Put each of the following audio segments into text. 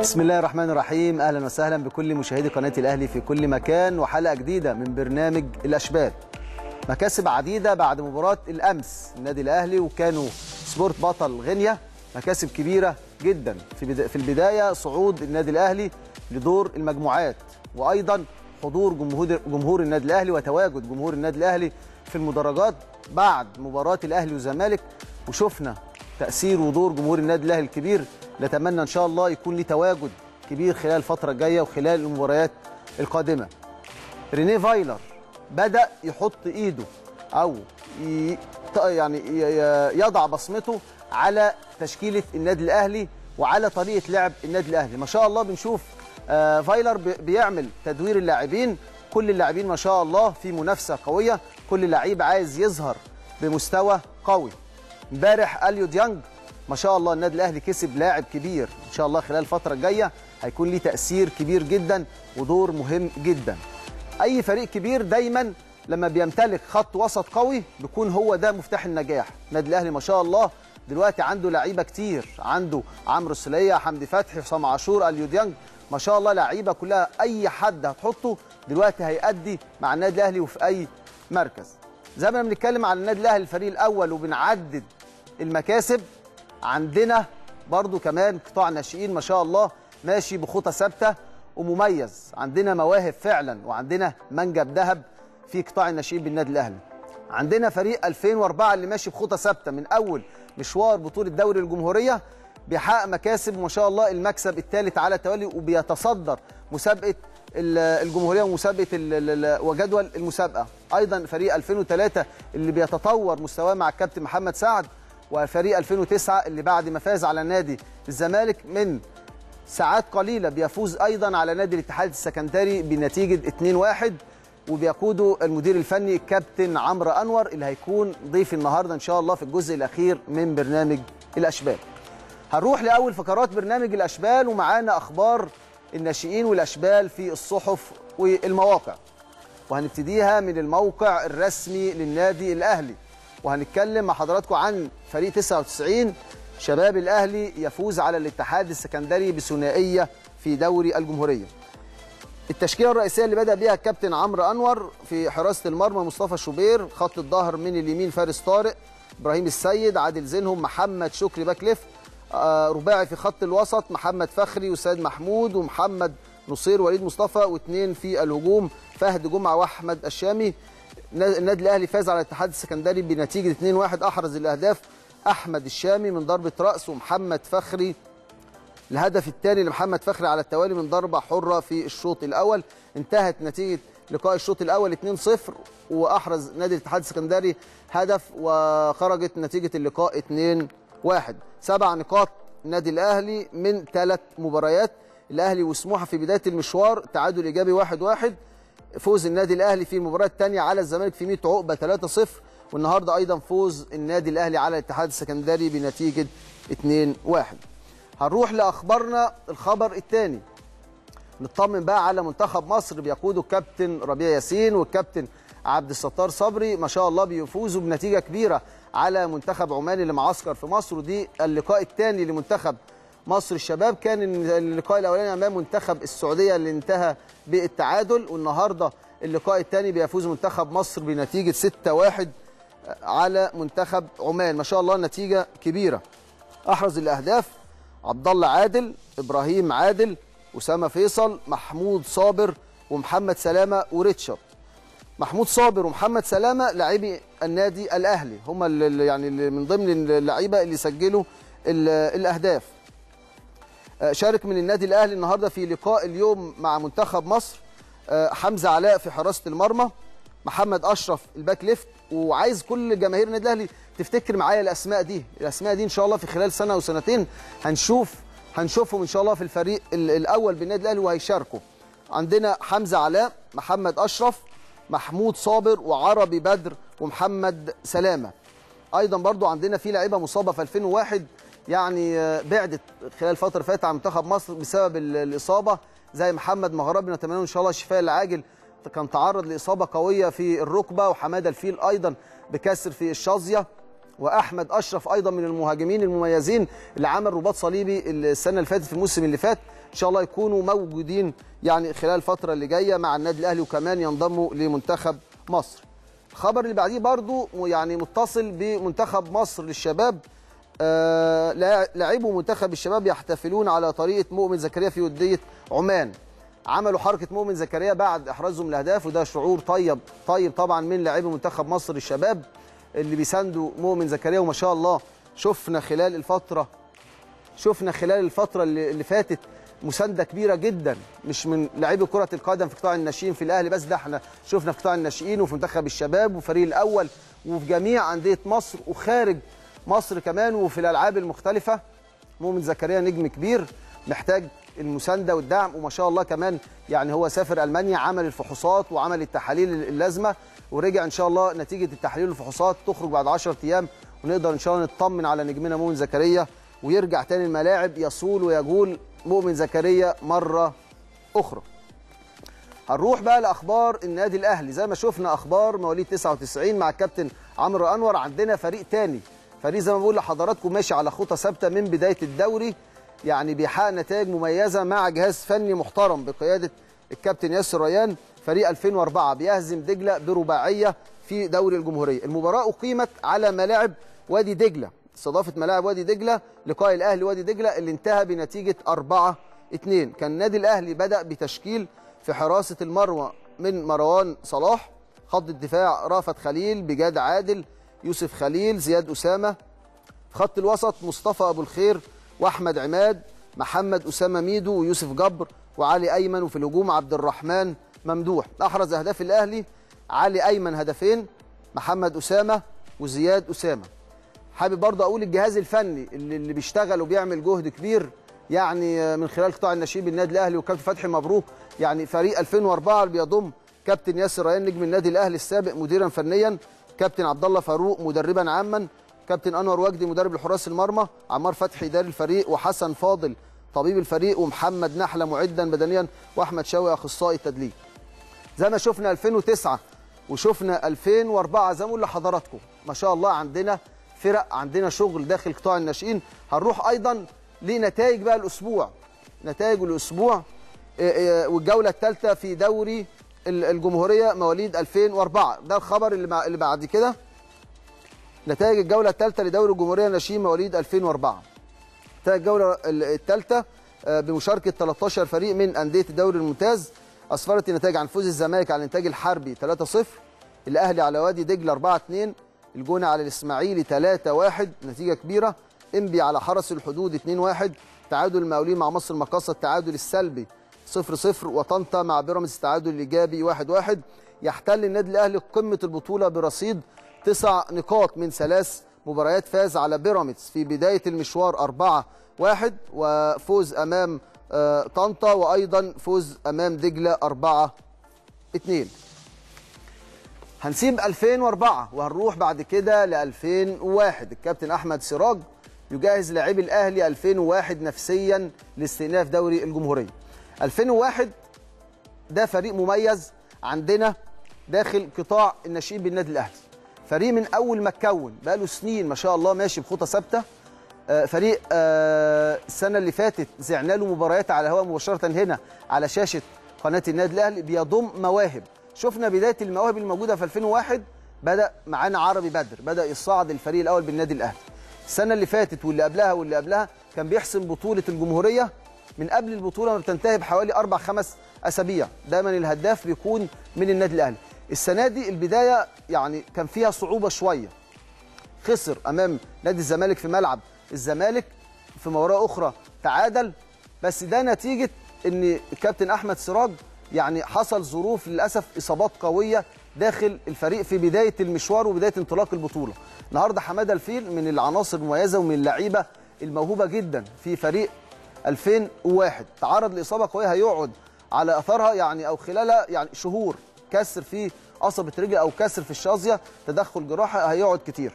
بسم الله الرحمن الرحيم. اهلا وسهلا بكل مشاهدي قناه الاهلي في كل مكان وحلقه جديده من برنامج الاشبال. مكاسب عديده بعد مباراه الامس النادي الاهلي وكانوا سبورت بطل غينيا. مكاسب كبيره جدا في البدايه، صعود النادي الاهلي لدور المجموعات وايضا حضور جمهور النادي الاهلي وتواجد جمهور النادي الاهلي في المدرجات بعد مباراه الاهلي والزمالك، وشفنا تاثير ودور جمهور النادي الاهلي الكبير. نتمنى ان شاء الله يكون ليه تواجد كبير خلال الفتره الجايه وخلال المباريات القادمه. رينيه فايلر بدا يحط ايده او يعني يضع بصمته على تشكيله النادي الاهلي وعلى طريقه لعب النادي الاهلي. ما شاء الله بنشوف فايلر بيعمل تدوير اللاعبين، كل اللاعبين ما شاء الله في منافسه قويه، كل لعيب عايز يظهر بمستوى قوي. امبارح اليو ديانج ما شاء الله النادي الاهلي كسب لاعب كبير، ان شاء الله خلال الفتره الجايه هيكون ليه تاثير كبير جدا ودور مهم جدا. اي فريق كبير دايما لما بيمتلك خط وسط قوي بيكون هو ده مفتاح النجاح. النادي الاهلي ما شاء الله دلوقتي عنده لعيبه كتير، عنده عمرو السليه، حمدي فتحي، وسام عاشور، اليو ديانج، ما شاء الله لعيبه كلها اي حد هتحطه دلوقتي هيأدي مع النادي الاهلي وفي اي مركز. زي ما بنتكلم على النادي الاهلي الفريق الاول وبنعدد المكاسب، عندنا برضو كمان قطاع ناشئين ما شاء الله ماشي بخطى ثابته ومميز، عندنا مواهب فعلا وعندنا منجم ذهب في قطاع الناشئين بالنادي الاهلي. عندنا فريق 2004 اللي ماشي بخطى ثابته من اول مشوار بطوله دوري الجمهوريه بيحقق مكاسب ما شاء الله، المكسب الثالث على التوالي وبيتصدر مسابقه الجمهوريه ومسابقه وجدول المسابقه. ايضا فريق 2003 اللي بيتطور مستواه مع الكابتن محمد سعد، وفريق 2009 اللي بعد ما فاز على نادي الزمالك من ساعات قليله بيفوز ايضا على نادي الاتحاد السكندري بنتيجه 2-1، وبيقوده المدير الفني الكابتن عمرو انور اللي هيكون ضيف النهارده ان شاء الله في الجزء الاخير من برنامج الاشبال. هنروح لاول فقرات برنامج الاشبال ومعانا اخبار الناشئين والاشبال في الصحف والمواقع، وهنبتديها من الموقع الرسمي للنادي الاهلي، وهنتكلم مع حضراتكم عن فريق 99 شباب الاهلي يفوز على الاتحاد السكندري بثنائيه في دوري الجمهوريه. التشكيله الرئيسيه اللي بدا بيها الكابتن عمرو انور: في حراسه المرمى مصطفى شوبير، خط الظهر من اليمين فارس طارق، ابراهيم السيد، عادل زينهم، محمد شكري باك ليفت، رباعي في خط الوسط محمد فخري وسيد محمود ومحمد نصير وليد مصطفى، واثنين في الهجوم فهد جمعه واحمد الشامي. النادي الاهلي فاز على الاتحاد السكندري بنتيجه 2-1، احرز الاهداف احمد الشامي من ضربه راس ومحمد فخري الهدف الثاني لمحمد فخري على التوالي من ضربه حره في الشوط الاول. انتهت نتيجه لقاء الشوط الاول 2-0 واحرز نادي الاتحاد السكندري هدف وخرجت نتيجه اللقاء 2-1. 7 نقاط النادي الاهلي من 3 مباريات، الاهلي وسموحه في بدايه المشوار تعادل ايجابي 1-1، فوز النادي الاهلي في المباراه الثانيه على الزمالك في 100 عقبه 3-0، والنهارده ايضا فوز النادي الاهلي على الاتحاد السكندري بنتيجه 2-1. هنروح لاخبارنا الخبر الثاني، نطمن بقى على منتخب مصر بيقوده الكابتن ربيع ياسين والكابتن عبد الستار صبري، ما شاء الله بيفوزوا بنتيجه كبيره على منتخب عمان اللي معسكر في مصر، ودي اللقاء الثاني لمنتخب مصر الشباب. كان اللقاء الاولاني امام منتخب السعوديه اللي انتهى بالتعادل، والنهارده اللقاء الثاني بيفوز منتخب مصر بنتيجه 6-1 على منتخب عمان، ما شاء الله نتيجه كبيره. احرز الاهداف عبد الله عادل، ابراهيم عادل، اسامه فيصل، محمود صابر ومحمد سلامه وريتشارد. محمود صابر ومحمد سلامه لاعبي النادي الاهلي، هم اللي يعني من ضمن اللعيبه اللي سجلوا الاهداف. شارك من النادي الاهلي النهارده في لقاء اليوم مع منتخب مصر حمزه علاء في حراسه المرمى، محمد اشرف الباك ليفت. وعايز كل جماهير النادي الاهلي تفتكر معايا الاسماء دي، الاسماء دي ان شاء الله في خلال سنه او سنتين هنشوفهم ان شاء الله في الفريق الاول بالنادي الاهلي وهيشاركوا. عندنا حمزه علاء، محمد اشرف، محمود صابر وعربي بدر ومحمد سلامه. ايضا برضو عندنا في لعيبه مصابه في 2001 يعني بعدت خلال فتره فاتت عن منتخب مصر بسبب الاصابه، زي محمد مغربي نتمنى ان شاء الله الشفاء العاجل، كان تعرض لاصابه قويه في الركبه، وحماده الفيل ايضا بكسر في الشظيه. واحمد اشرف ايضا من المهاجمين المميزين اللي عمل رباط صليبي السنه اللي فاتت في الموسم اللي فات. ان شاء الله يكونوا موجودين يعني خلال الفتره اللي جايه مع النادي الاهلي وكمان ينضموا لمنتخب مصر. الخبر اللي بعديه برضو يعني متصل بمنتخب مصر للشباب، لاعبو منتخب الشباب يحتفلون على طريقه مؤمن زكريا في وديه عمان. عملوا حركه مؤمن زكريا بعد احرازهم الاهداف، وده شعور طيب طبعا من لاعبي منتخب مصر للشباب اللي بيساندوا مؤمن زكريا. وما شاء الله شفنا خلال الفتره اللي فاتت مسانده كبيره جدا، مش من لاعبي كره القدم في قطاع الناشئين في الاهلي بس، ده احنا شفنا في قطاع الناشئين وفي منتخب الشباب وفريق الاول وفي جميع انديه مصر وخارج مصر كمان وفي الالعاب المختلفه. مؤمن زكريا نجم كبير محتاج المسانده والدعم، وما شاء الله كمان يعني هو سافر المانيا، عمل الفحوصات وعمل التحاليل اللازمه ورجع. ان شاء الله نتيجه التحاليل والفحوصات تخرج بعد 10 ايام ونقدر ان شاء الله نطمن على نجمنا مؤمن زكريا ويرجع تاني الملاعب يصول ويجول مؤمن زكريا مره اخرى. هنروح بقى لاخبار النادي الاهلي. زي ما شفنا اخبار مواليد 99 مع الكابتن عمرو انور، عندنا فريق تاني، فريق زي ما بقول لحضراتكم ماشي على خطه ثابته من بدايه الدوري، يعني بيحقق نتائج مميزه مع جهاز فني محترم بقياده الكابتن ياسر ريان. فريق 2004 بيهزم دجله برباعيه في دوري الجمهوريه. المباراه اقيمت على ملاعب وادي دجله، استضافت ملاعب وادي دجله لقاء الاهلي وادي دجله اللي انتهى بنتيجه 4-2. كان النادي الاهلي بدا بتشكيل في حراسه المرمى من مروان صلاح، خط الدفاع رافت خليل، بجاد عادل، يوسف خليل، زياد اسامه. خط الوسط مصطفى ابو الخير واحمد عماد، محمد اسامه ميدو ويوسف جبر وعلي ايمن، وفي الهجوم عبد الرحمن ممدوح. احرز اهداف الاهلي علي ايمن هدفين، محمد اسامه وزياد اسامه. حابب برضه اقول الجهاز الفني اللي بيشتغل وبيعمل جهد كبير يعني من خلال قطاع الناشئين بالنادي الاهلي وكابتن فتحي مبروك. يعني فريق 2004 اللي بيضم كابتن ياسر ريان نجم النادي الاهلي السابق مديرا فنيا، كابتن عبد الله فاروق مدربا عاما، كابتن انور وجدي مدرب الحراس المرمى، عمار فتحي اداري الفريق، وحسن فاضل طبيب الفريق، ومحمد نحله معدا بدنيا، واحمد شوقي اخصائي التدليك. زي ما شفنا 2009 وشفنا 2004 زي ما بقول لحضراتكم ما شاء الله عندنا فرق، عندنا شغل داخل قطاع الناشئين. هنروح ايضا لنتائج بقى الاسبوع، نتائج الاسبوع والجوله الثالثه في دوري الجمهوريه مواليد 2004. ده الخبر اللي بعد كده، نتائج الجوله الثالثه لدوري الجمهوريه ناشئين مواليد 2004. نتائج الجوله الثالثه بمشاركه 13 فريق من انديه الدوري الممتاز اسفرت النتائج عن فوز الزمالك على الانتاج الحربي 3-0، الاهلي على وادي دجله 4-2، الجونه على الاسماعيلي 3-1 نتيجه كبيره، انبي على حرس الحدود 2-1، تعادل المقاولين مع مصر المقاصه التعادل السلبي 0-0، وطنطا مع بيراميدز التعادل الايجابي 1-1. يحتل النادي الاهلي قمه البطوله برصيد 9 نقاط من 3 مباريات، فاز على بيراميدز في بدايه المشوار 4-1 وفوز امام طنطا وايضا فوز امام دجله 4-2. هنسيب 2004 وهنروح بعد كده ل 2001. الكابتن احمد سراج يجهز لاعبي الاهلي 2001 نفسيا لاستئناف دوري الجمهوريه. 2001 ده فريق مميز عندنا داخل قطاع الناشئين بالنادي الاهلي، فريق من اول ما اتكون بقاله سنين ما شاء الله ماشي بخطه ثابته. فريق السنه اللي فاتت زعنا له مباريات على الهواء مباشره هنا على شاشه قناه النادي الاهلي، بيضم مواهب. شفنا بدايه المواهب الموجوده في 2001، بدا معانا عربي بدر، بدا يصعد الفريق الاول بالنادي الاهلي. السنه اللي فاتت واللي قبلها واللي قبلها كان بيحسم بطوله الجمهوريه من قبل البطوله ما بتنتهي بحوالي 4-5 أسابيع، دايما الهداف بيكون من النادي الاهلي. السنه دي البدايه يعني كان فيها صعوبه شويه، خسر امام نادي الزمالك في ملعب الزمالك، في مباراه اخرى تعادل، بس ده نتيجه ان الكابتن احمد سراج يعني حصل ظروف للاسف اصابات قويه داخل الفريق في بدايه المشوار وبدايه انطلاق البطوله. النهارده حماده الفيل من العناصر المميزه ومن اللعيبه الموهوبه جدا في فريق 2001، تعرض لاصابه قويه هيقعد على اثرها يعني او خلالها يعني شهور، كسر في قصبه رجل او كسر في الشظيه، تدخل جراحي، هيقعد كتير.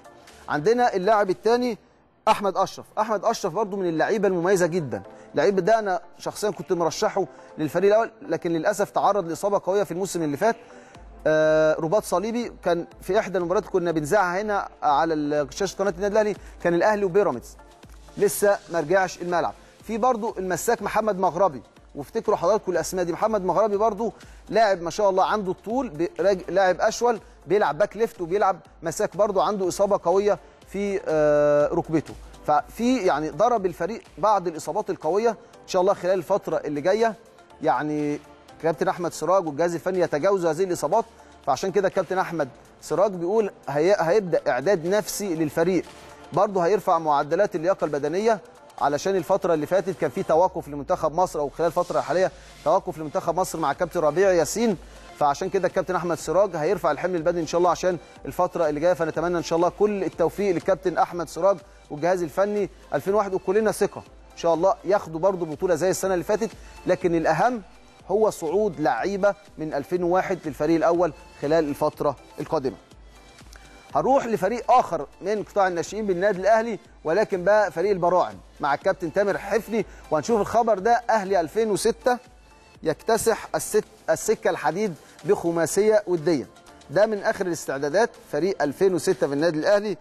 عندنا اللاعب الثاني احمد اشرف، احمد اشرف برضو من اللعيبه المميزه جدا، اللعيب ده انا شخصيا كنت مرشحه للفريق الاول لكن للاسف تعرض لاصابه قويه في الموسم اللي فات. رباط صليبي، كان في احدى المباريات كنا بنذاعها هنا على شاشه قناه النادي الاهلي، كان الاهلي وبيراميدز لسه ما رجعش الملعب. في برضو المساك محمد مغربي، وافتكروا حضراتكم الاسماء دي. محمد مغربي برضو لاعب ما شاء الله عنده الطول، لاعب اشول، بيلعب باك ليفت وبيلعب مساك، برضو عنده اصابه قويه في ركبته. ففي يعني ضرب الفريق بعض الاصابات القويه. ان شاء الله خلال الفتره اللي جايه يعني كابتن احمد سراج والجهاز الفني يتجاوزوا هذه الاصابات، فعشان كده كابتن احمد سراج بيقول هيبدا اعداد نفسي للفريق، برضه هيرفع معدلات اللياقه البدنيه، علشان الفتره اللي فاتت كان في توقف لمنتخب مصر، او خلال الفتره الحاليه توقف لمنتخب مصر مع كابتن ربيع ياسين، فعشان كده الكابتن احمد سراج هيرفع الحمل البدني ان شاء الله عشان الفتره اللي جايه. فنتمنى ان شاء الله كل التوفيق للكابتن احمد سراج والجهاز الفني 2001، وكلنا ثقه ان شاء الله ياخدوا برضه بطوله زي السنه اللي فاتت، لكن الاهم هو صعود لعيبه من 2001 للفريق الاول خلال الفتره القادمه. هنروح لفريق اخر من قطاع الناشئين بالنادي الاهلي، ولكن بقى فريق البراعم مع الكابتن تامر حفني، وهنشوف الخبر ده. اهلي 2006 يكتسح السكه الحديد بخماسيه وديه، ده من اخر الاستعدادات. فريق 2006 في النادي الاهلي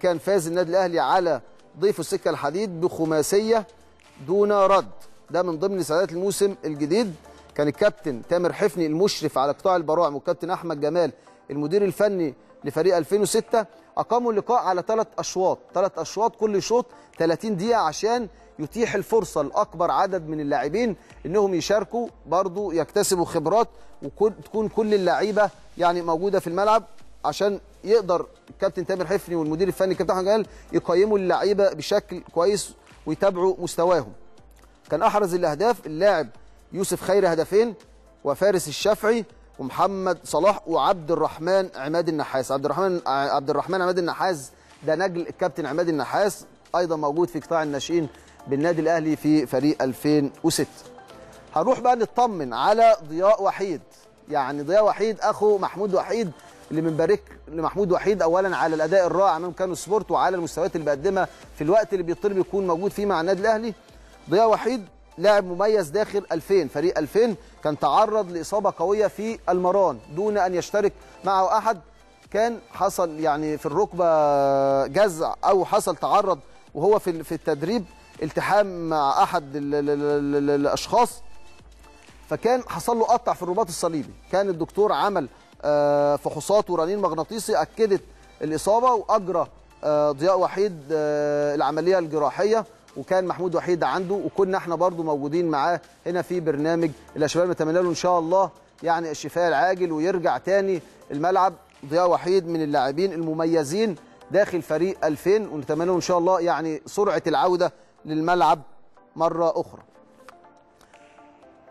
كان فاز النادي الاهلي على ضيف السكه الحديد بخماسيه دون رد، ده من ضمن استعدادات الموسم الجديد. كان الكابتن تامر حفني المشرف على قطاع البراعم والكابتن احمد جمال المدير الفني لفريق 2006 اقاموا اللقاء على ثلاث اشواط، كل شوط 30 دقيقه عشان يتيح الفرصه لاكبر عدد من اللاعبين انهم يشاركوا، برضو يكتسبوا خبرات وتكون كل اللعيبه يعني موجوده في الملعب، عشان يقدر الكابتن تامر حفني والمدير الفني الكابتن احمد جمال يقيموا اللعيبه بشكل كويس ويتابعوا مستواهم. كان احرز الاهداف اللاعب يوسف خيري هدفين، وفارس الشافعي، ومحمد صلاح، وعبد الرحمن عماد النحاس. عبد الرحمن عماد النحاس ده نجل الكابتن عماد النحاس، ايضا موجود في قطاع الناشئين بالنادي الاهلي في فريق 2006. هنروح بقى نطمن على ضياء وحيد، يعني ضياء وحيد اخو محمود وحيد، اللي بنبارك لمحمود وحيد اولا على الاداء الرائع امام كانو سبورت، وعلى المستويات اللي بيقدمها في الوقت اللي بيطلب يكون موجود فيه مع النادي الاهلي. ضياء وحيد لاعب مميز داخل فريق 2000، كان تعرض لإصابة قوية في المران دون أن يشترك معه أحد، كان حصل يعني في الركبة جزع، أو حصل تعرض وهو في التدريب التحام مع أحد الأشخاص، فكان حصل له قطع في الرباط الصليبي. كان الدكتور عمل فحوصات ورنين مغناطيسي أكدت الإصابة، وأجرى ضياء وحيد العملية الجراحية، وكان محمود وحيد عنده، وكنا احنا برضو موجودين معاه هنا في برنامج الاشبال. نتمنى له ان شاء الله يعني الشفاء العاجل ويرجع تاني الملعب. ضياء وحيد من اللاعبين المميزين داخل فريق 2000، ونتمنى له ان شاء الله يعني سرعه العوده للملعب مره اخرى.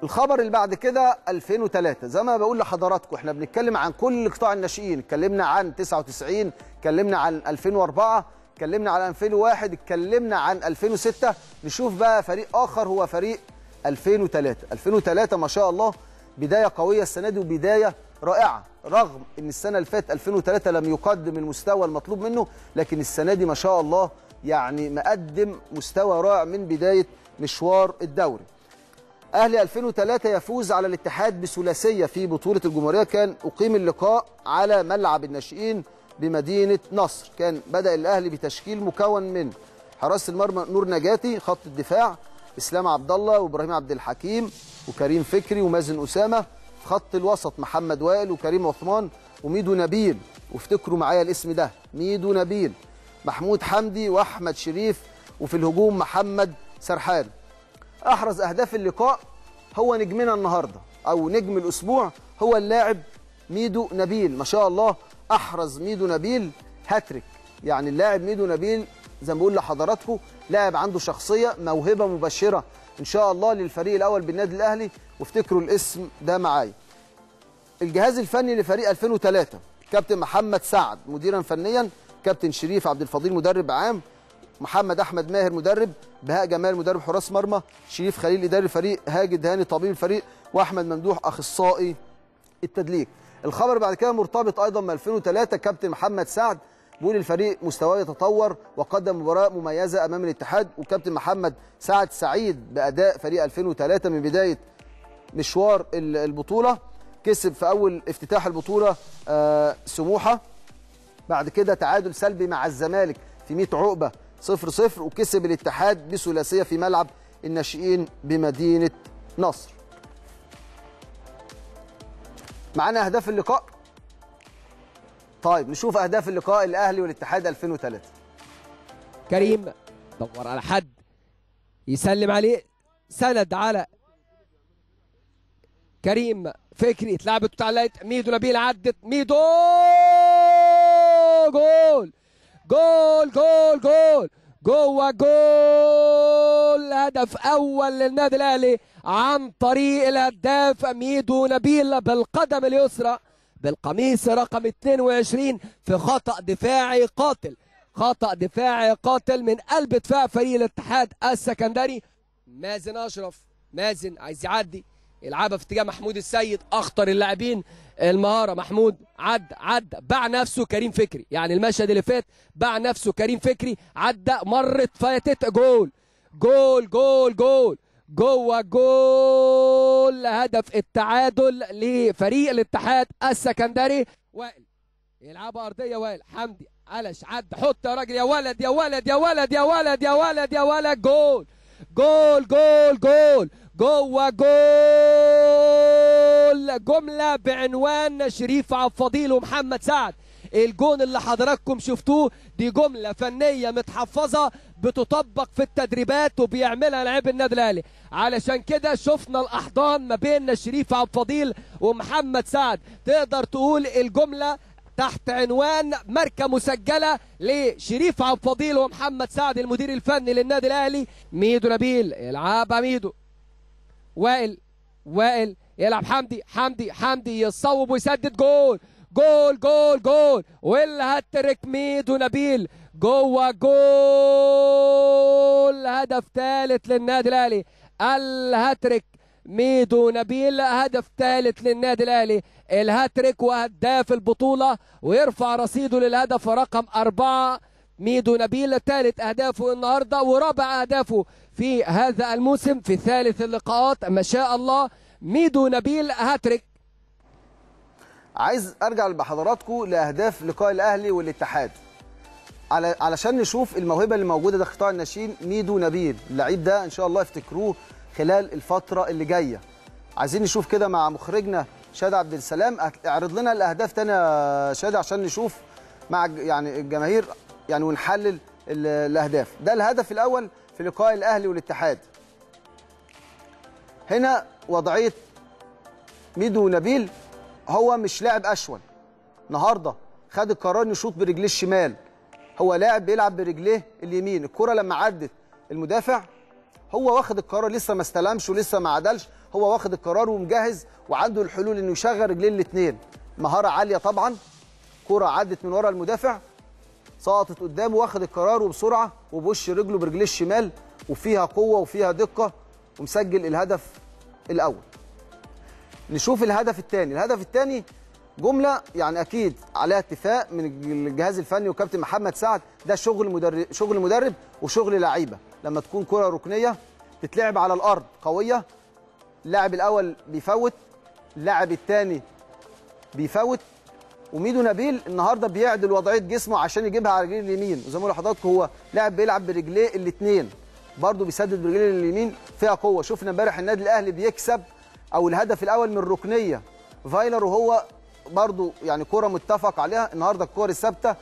الخبر اللي بعد كده 2003، زي ما بقول لحضراتكم احنا بنتكلم عن كل قطاع الناشئين، اتكلمنا عن 99، اتكلمنا عن 2004، اتكلمنا على 2001، اتكلمنا عن 2006. نشوف بقى فريق اخر هو فريق 2003. 2003 ما شاء الله بدايه قويه السنه دي وبدايه رائعه، رغم ان السنه اللي فاتت 2003 لم يقدم المستوى المطلوب منه، لكن السنه دي ما شاء الله يعني مقدم مستوى رائع من بدايه مشوار الدوري. اهلي 2003 يفوز على الاتحاد بثلاثيه في بطوله الجمهوريه. كان اقيم اللقاء على ملعب الناشئين بمدينة نصر. كان بدأ الأهلي بتشكيل مكون من حراس المرمى نور نجاتي، خط الدفاع إسلام عبد الله وإبراهيم عبد الحكيم وكريم فكري ومازن أسامة، خط الوسط محمد وائل وكريم عثمان وميدو نبيل، وافتكروا معايا الاسم ده ميدو نبيل، محمود حمدي وأحمد شريف، وفي الهجوم محمد سرحان. أحرز أهداف اللقاء هو نجمنا النهاردة أو نجم الأسبوع هو اللاعب ميدو نبيل. ما شاء الله احرز ميدو نبيل هاتريك، يعني اللاعب ميدو نبيل زي ما بقول لحضراتكم لاعب عنده شخصيه، موهبه مبشره ان شاء الله للفريق الاول بالنادي الاهلي، وافتكروا الاسم ده معايا. الجهاز الفني لفريق 2003 كابتن محمد سعد مديرا فنيا، كابتن شريف عبد الفضيل مدرب عام، محمد احمد ماهر مدرب، بهاء جمال مدرب حراس مرمى، شريف خليل اداري الفريق، هاجد هاني طبيب الفريق، واحمد ممدوح اخصائي التدليك. الخبر بعد كده مرتبط ايضا ب 2003. كابتن محمد سعد بيقول الفريق مستواه يتطور وقدم مباراه مميزه امام الاتحاد، وكابتن محمد سعد سعيد باداء فريق 2003 من بدايه مشوار البطوله. كسب في اول افتتاح البطوله سموحه، بعد كده تعادل سلبي مع الزمالك في 100 عقبه 0-0، وكسب الاتحاد بثلاثيه في ملعب الناشئين بمدينه نصر. معانا اهداف اللقاء. طيب نشوف اهداف اللقاء الاهلي والاتحاد 2003. كريم دور على حد يسلم عليه، سند على كريم فكري، اتلعبت واتعلقت، ميدو نبيل عدت، ميدو جول جول جول جول جوه جول. هدف اول للنادي الاهلي عن طريق الهداف ميدو نبيل بالقدم اليسرى بالقميص رقم 22 في خطأ دفاعي قاتل، خطأ دفاعي قاتل من قلب دفاع فريق الاتحاد السكندري. مازن اشرف، مازن عايز يعدي، يلعبها في اتجاه محمود السيد، اخطر اللاعبين المهاره محمود، عدى باع نفسه كريم فكري، يعني المشهد اللي فات باع نفسه كريم فكري، عدى مرت فاتت جول جول جول جول جوه جول. هدف التعادل لفريق الاتحاد السكندري. وائل يلعبها ارضيه، وائل حمدي قلش عدى، حط يا راجل، يا ولد يا ولد يا ولد يا ولد يا ولد يا ولد، جول جول جول جول جوه جول. جمله بعنوان شريف عبد الفضيل ومحمد سعد، الجون اللي حضراتكم شفتوه دي جمله فنيه متحفظه بتطبق في التدريبات وبيعملها لاعب النادي الاهلي، علشان كده شفنا الاحضان ما بين شريف عبد الفضيل ومحمد سعد. تقدر تقول الجمله تحت عنوان ماركه مسجله لشريف عبد الفضيل ومحمد سعد المدير الفني للنادي الاهلي. ميدو نبيل العبها، ميدو، وائل، وائل يلعب حمدي، حمدي، حمدي يصوب ويسدد، جول جول جول جول. والهاتريك ميدو نبيل جوه جول. هدف ثالث للنادي الاهلي، الهاتريك ميدو نبيل، هدف ثالث للنادي الاهلي، الهاتريك وهداف البطوله، ويرفع رصيده للهدف رقم 4 ميدو نبيل، ثالث اهدافه النهارده ورابع اهدافه في هذا الموسم في ثالث اللقاءات ما شاء الله. ميدو نبيل هاتريك. عايز ارجع بحضراتكم لاهداف لقاء الاهلي والاتحاد علشان نشوف الموهبه اللي موجوده ده قطاع الناشئين. ميدو نبيل اللعيب ده ان شاء الله يفتكروه خلال الفتره اللي جايه. عايزين نشوف كده مع مخرجنا شادي عبد السلام، اعرض لنا الاهداف تاني يا شادي عشان نشوف مع يعني الجماهير يعني ونحلل الاهداف. ده الهدف الاول في لقاء الاهلي والاتحاد. هنا وضعيه ميدو نبيل، هو مش لاعب اشول النهارده، خد القرار يشوط برجليه الشمال، هو لاعب بيلعب برجليه اليمين. الكره لما عدت المدافع هو واخد القرار، لسه ما استلمش ولسه ما عدلش، هو واخد القرار ومجهز وعنده الحلول انه يشغل رجليه الاثنين. مهاره عاليه طبعا. كره عدت من ورا المدافع سقطت قدامه، واخد القرار وبسرعه وبوش رجله برجليه الشمال، وفيها قوه وفيها دقه، ومسجل الهدف الاول. نشوف الهدف الثاني. الهدف الثاني جمله يعني اكيد عليها اتفاق من الجهاز الفني وكابتن محمد سعد، ده شغل مدرب وشغل لعيبه. لما تكون كره ركنيه تتلعب على الارض قويه، اللاعب الاول بيفوت، اللاعب الثاني بيفوت، وميدو نبيل النهارده بيعدل وضعيه جسمه عشان يجيبها على رجليه اليمين. زي ما قلنا لحضراتكم هو لاعب بيلعب برجليه الاثنين، برضه بيسدد برجليه اليمين فيها قوه. شفنا امبارح النادي الاهلي بيكسب او الهدف الاول من الركنيه فايلر، وهو برضه يعني كره متفق عليها. النهارده الكور الثابته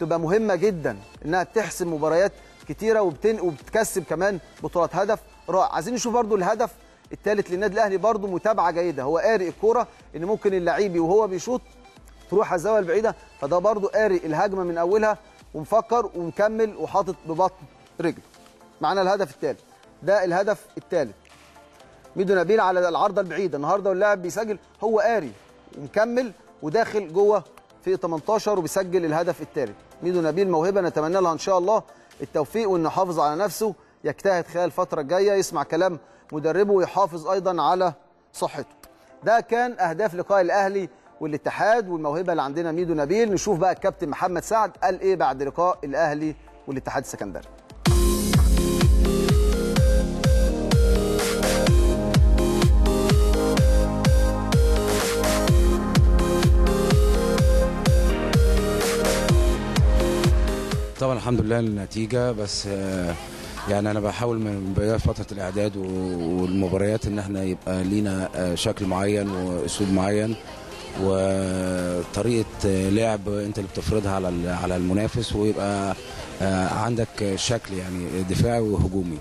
تبقى مهمه جدا انها تحسم مباريات كتيره وبتكسب كمان بطولات. هدف رائع. عايزين نشوف برضه الهدف الثالث للنادي الاهلي، برضه متابعه جيده، هو قاري الكوره ان ممكن اللعيب وهو بيشوط تروح على الزاويه البعيده، فده برضه قاري الهجمه من اولها ومفكر ومكمل وحاطط ببطن رجله. معانا الهدف الثالث. ده الهدف الثالث. ميدو نبيل على العارضه البعيده النهارده، واللاعب بيسجل هو قاري ومكمل وداخل جوه في 18 وبيسجل الهدف الثالث. ميدو نبيل موهبه نتمنى لها ان شاء الله التوفيق، وانه يحافظ على نفسه، يجتهد خلال الفتره الجايه، يسمع كلام مدربه، ويحافظ ايضا على صحته. ده كان اهداف لقاء الاهلي والاتحاد والموهبه اللي عندنا ميدو نبيل. نشوف بقى الكابتن محمد سعد قال ايه بعد لقاء الاهلي والاتحاد السكندري. طبعا الحمد لله النتيجه، بس يعني انا بحاول من بدايه فتره الاعداد والمباريات ان احنا يبقى لينا شكل معين واسلوب معين وطريقه لعب انت اللي بتفرضها على المنافس، ويبقى عندك شكل يعني دفاعي وهجومي،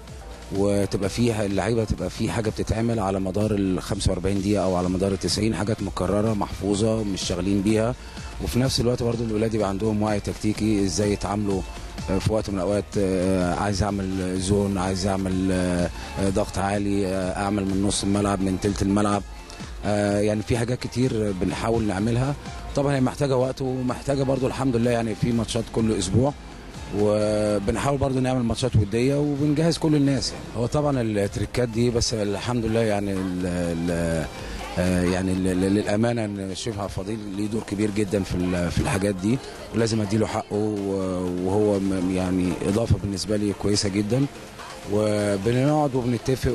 وتبقى فيها اللعيبه تبقى في حاجه بتتعمل على مدار ال 45 دقيقه او على مدار ال 90، حاجات مكرره محفوظه مش شغالين بيها. وفي نفس الوقت برضو الاولاد يبقى عندهم وعي تكتيكي ازاي يتعاملوا في وقت من الاوقات، عايز اعمل زون، عايز اعمل ضغط عالي، اعمل من نص الملعب، من ثلث الملعب، يعني في حاجات كتير بنحاول نعملها. طبعا هي محتاجه وقت ومحتاجه برضو الحمد لله يعني في ماتشات كل اسبوع، وبنحاول برضو نعمل ماتشات وديه وبنجهز كل الناس. يعني هو طبعا التريكات دي، بس الحمد لله يعني للامانه ان شريف عبد الفضيل ليه دور كبير جدا في الحاجات دي، ولازم اديله حقه، وهو يعني اضافه بالنسبه لي كويسه جدا. وبنقعد وبنتفق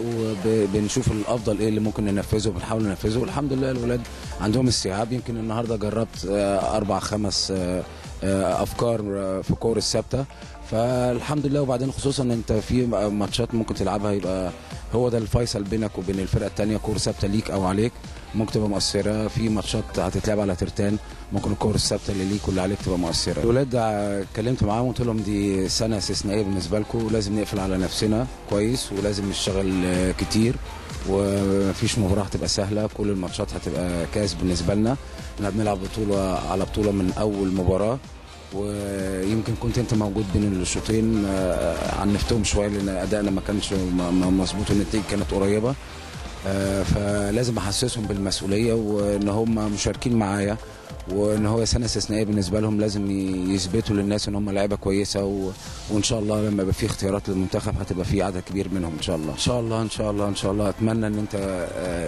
وبنشوف الافضل ايه اللي ممكن ننفذه وبنحاول ننفذه، والحمد لله الاولاد عندهم استيعاب. يمكن النهارده جربت 4 5 افكار في الكور الثابته، فالحمد لله. وبعدين خصوصا انت في ماتشات ممكن تلعبها يبقى هو ده الفيصل بينك وبين الفرقه الثانيه، كور ثابته ليك او عليك ممكن تبقى مؤثره. في ماتشات هتتلعب على ترتان ممكن الكور الثابته اللي ليك واللي عليك تبقى مؤثره. الولاد اتكلمت معاهم وقلت لهم دي سنه استثنائيه بالنسبه لكم، لازم نقفل على نفسنا كويس ولازم نشتغل كتير، ومفيش مباراه هتبقى سهله، كل الماتشات هتبقى كاس بالنسبه لنا. احنا بنلعب بطوله على بطوله من اول مباراه، ويمكن كنت انت موجود بين الشوطين عنفتهم شويه لان ادائنا ما كانش مظبوط والنتيجه كانت قريبه، فلازم احسسهم بالمسؤوليه وان هم مشاركين معايا، وان هو سنه استثنائيه بالنسبه لهم، لازم يثبتوا للناس ان هم لعيبه كويسه، وان شاء الله لما يبقى في اختيارات للمنتخب هتبقى في عدد كبير منهم ان شاء الله. ان شاء الله ان شاء الله ان شاء الله. اتمنى ان انت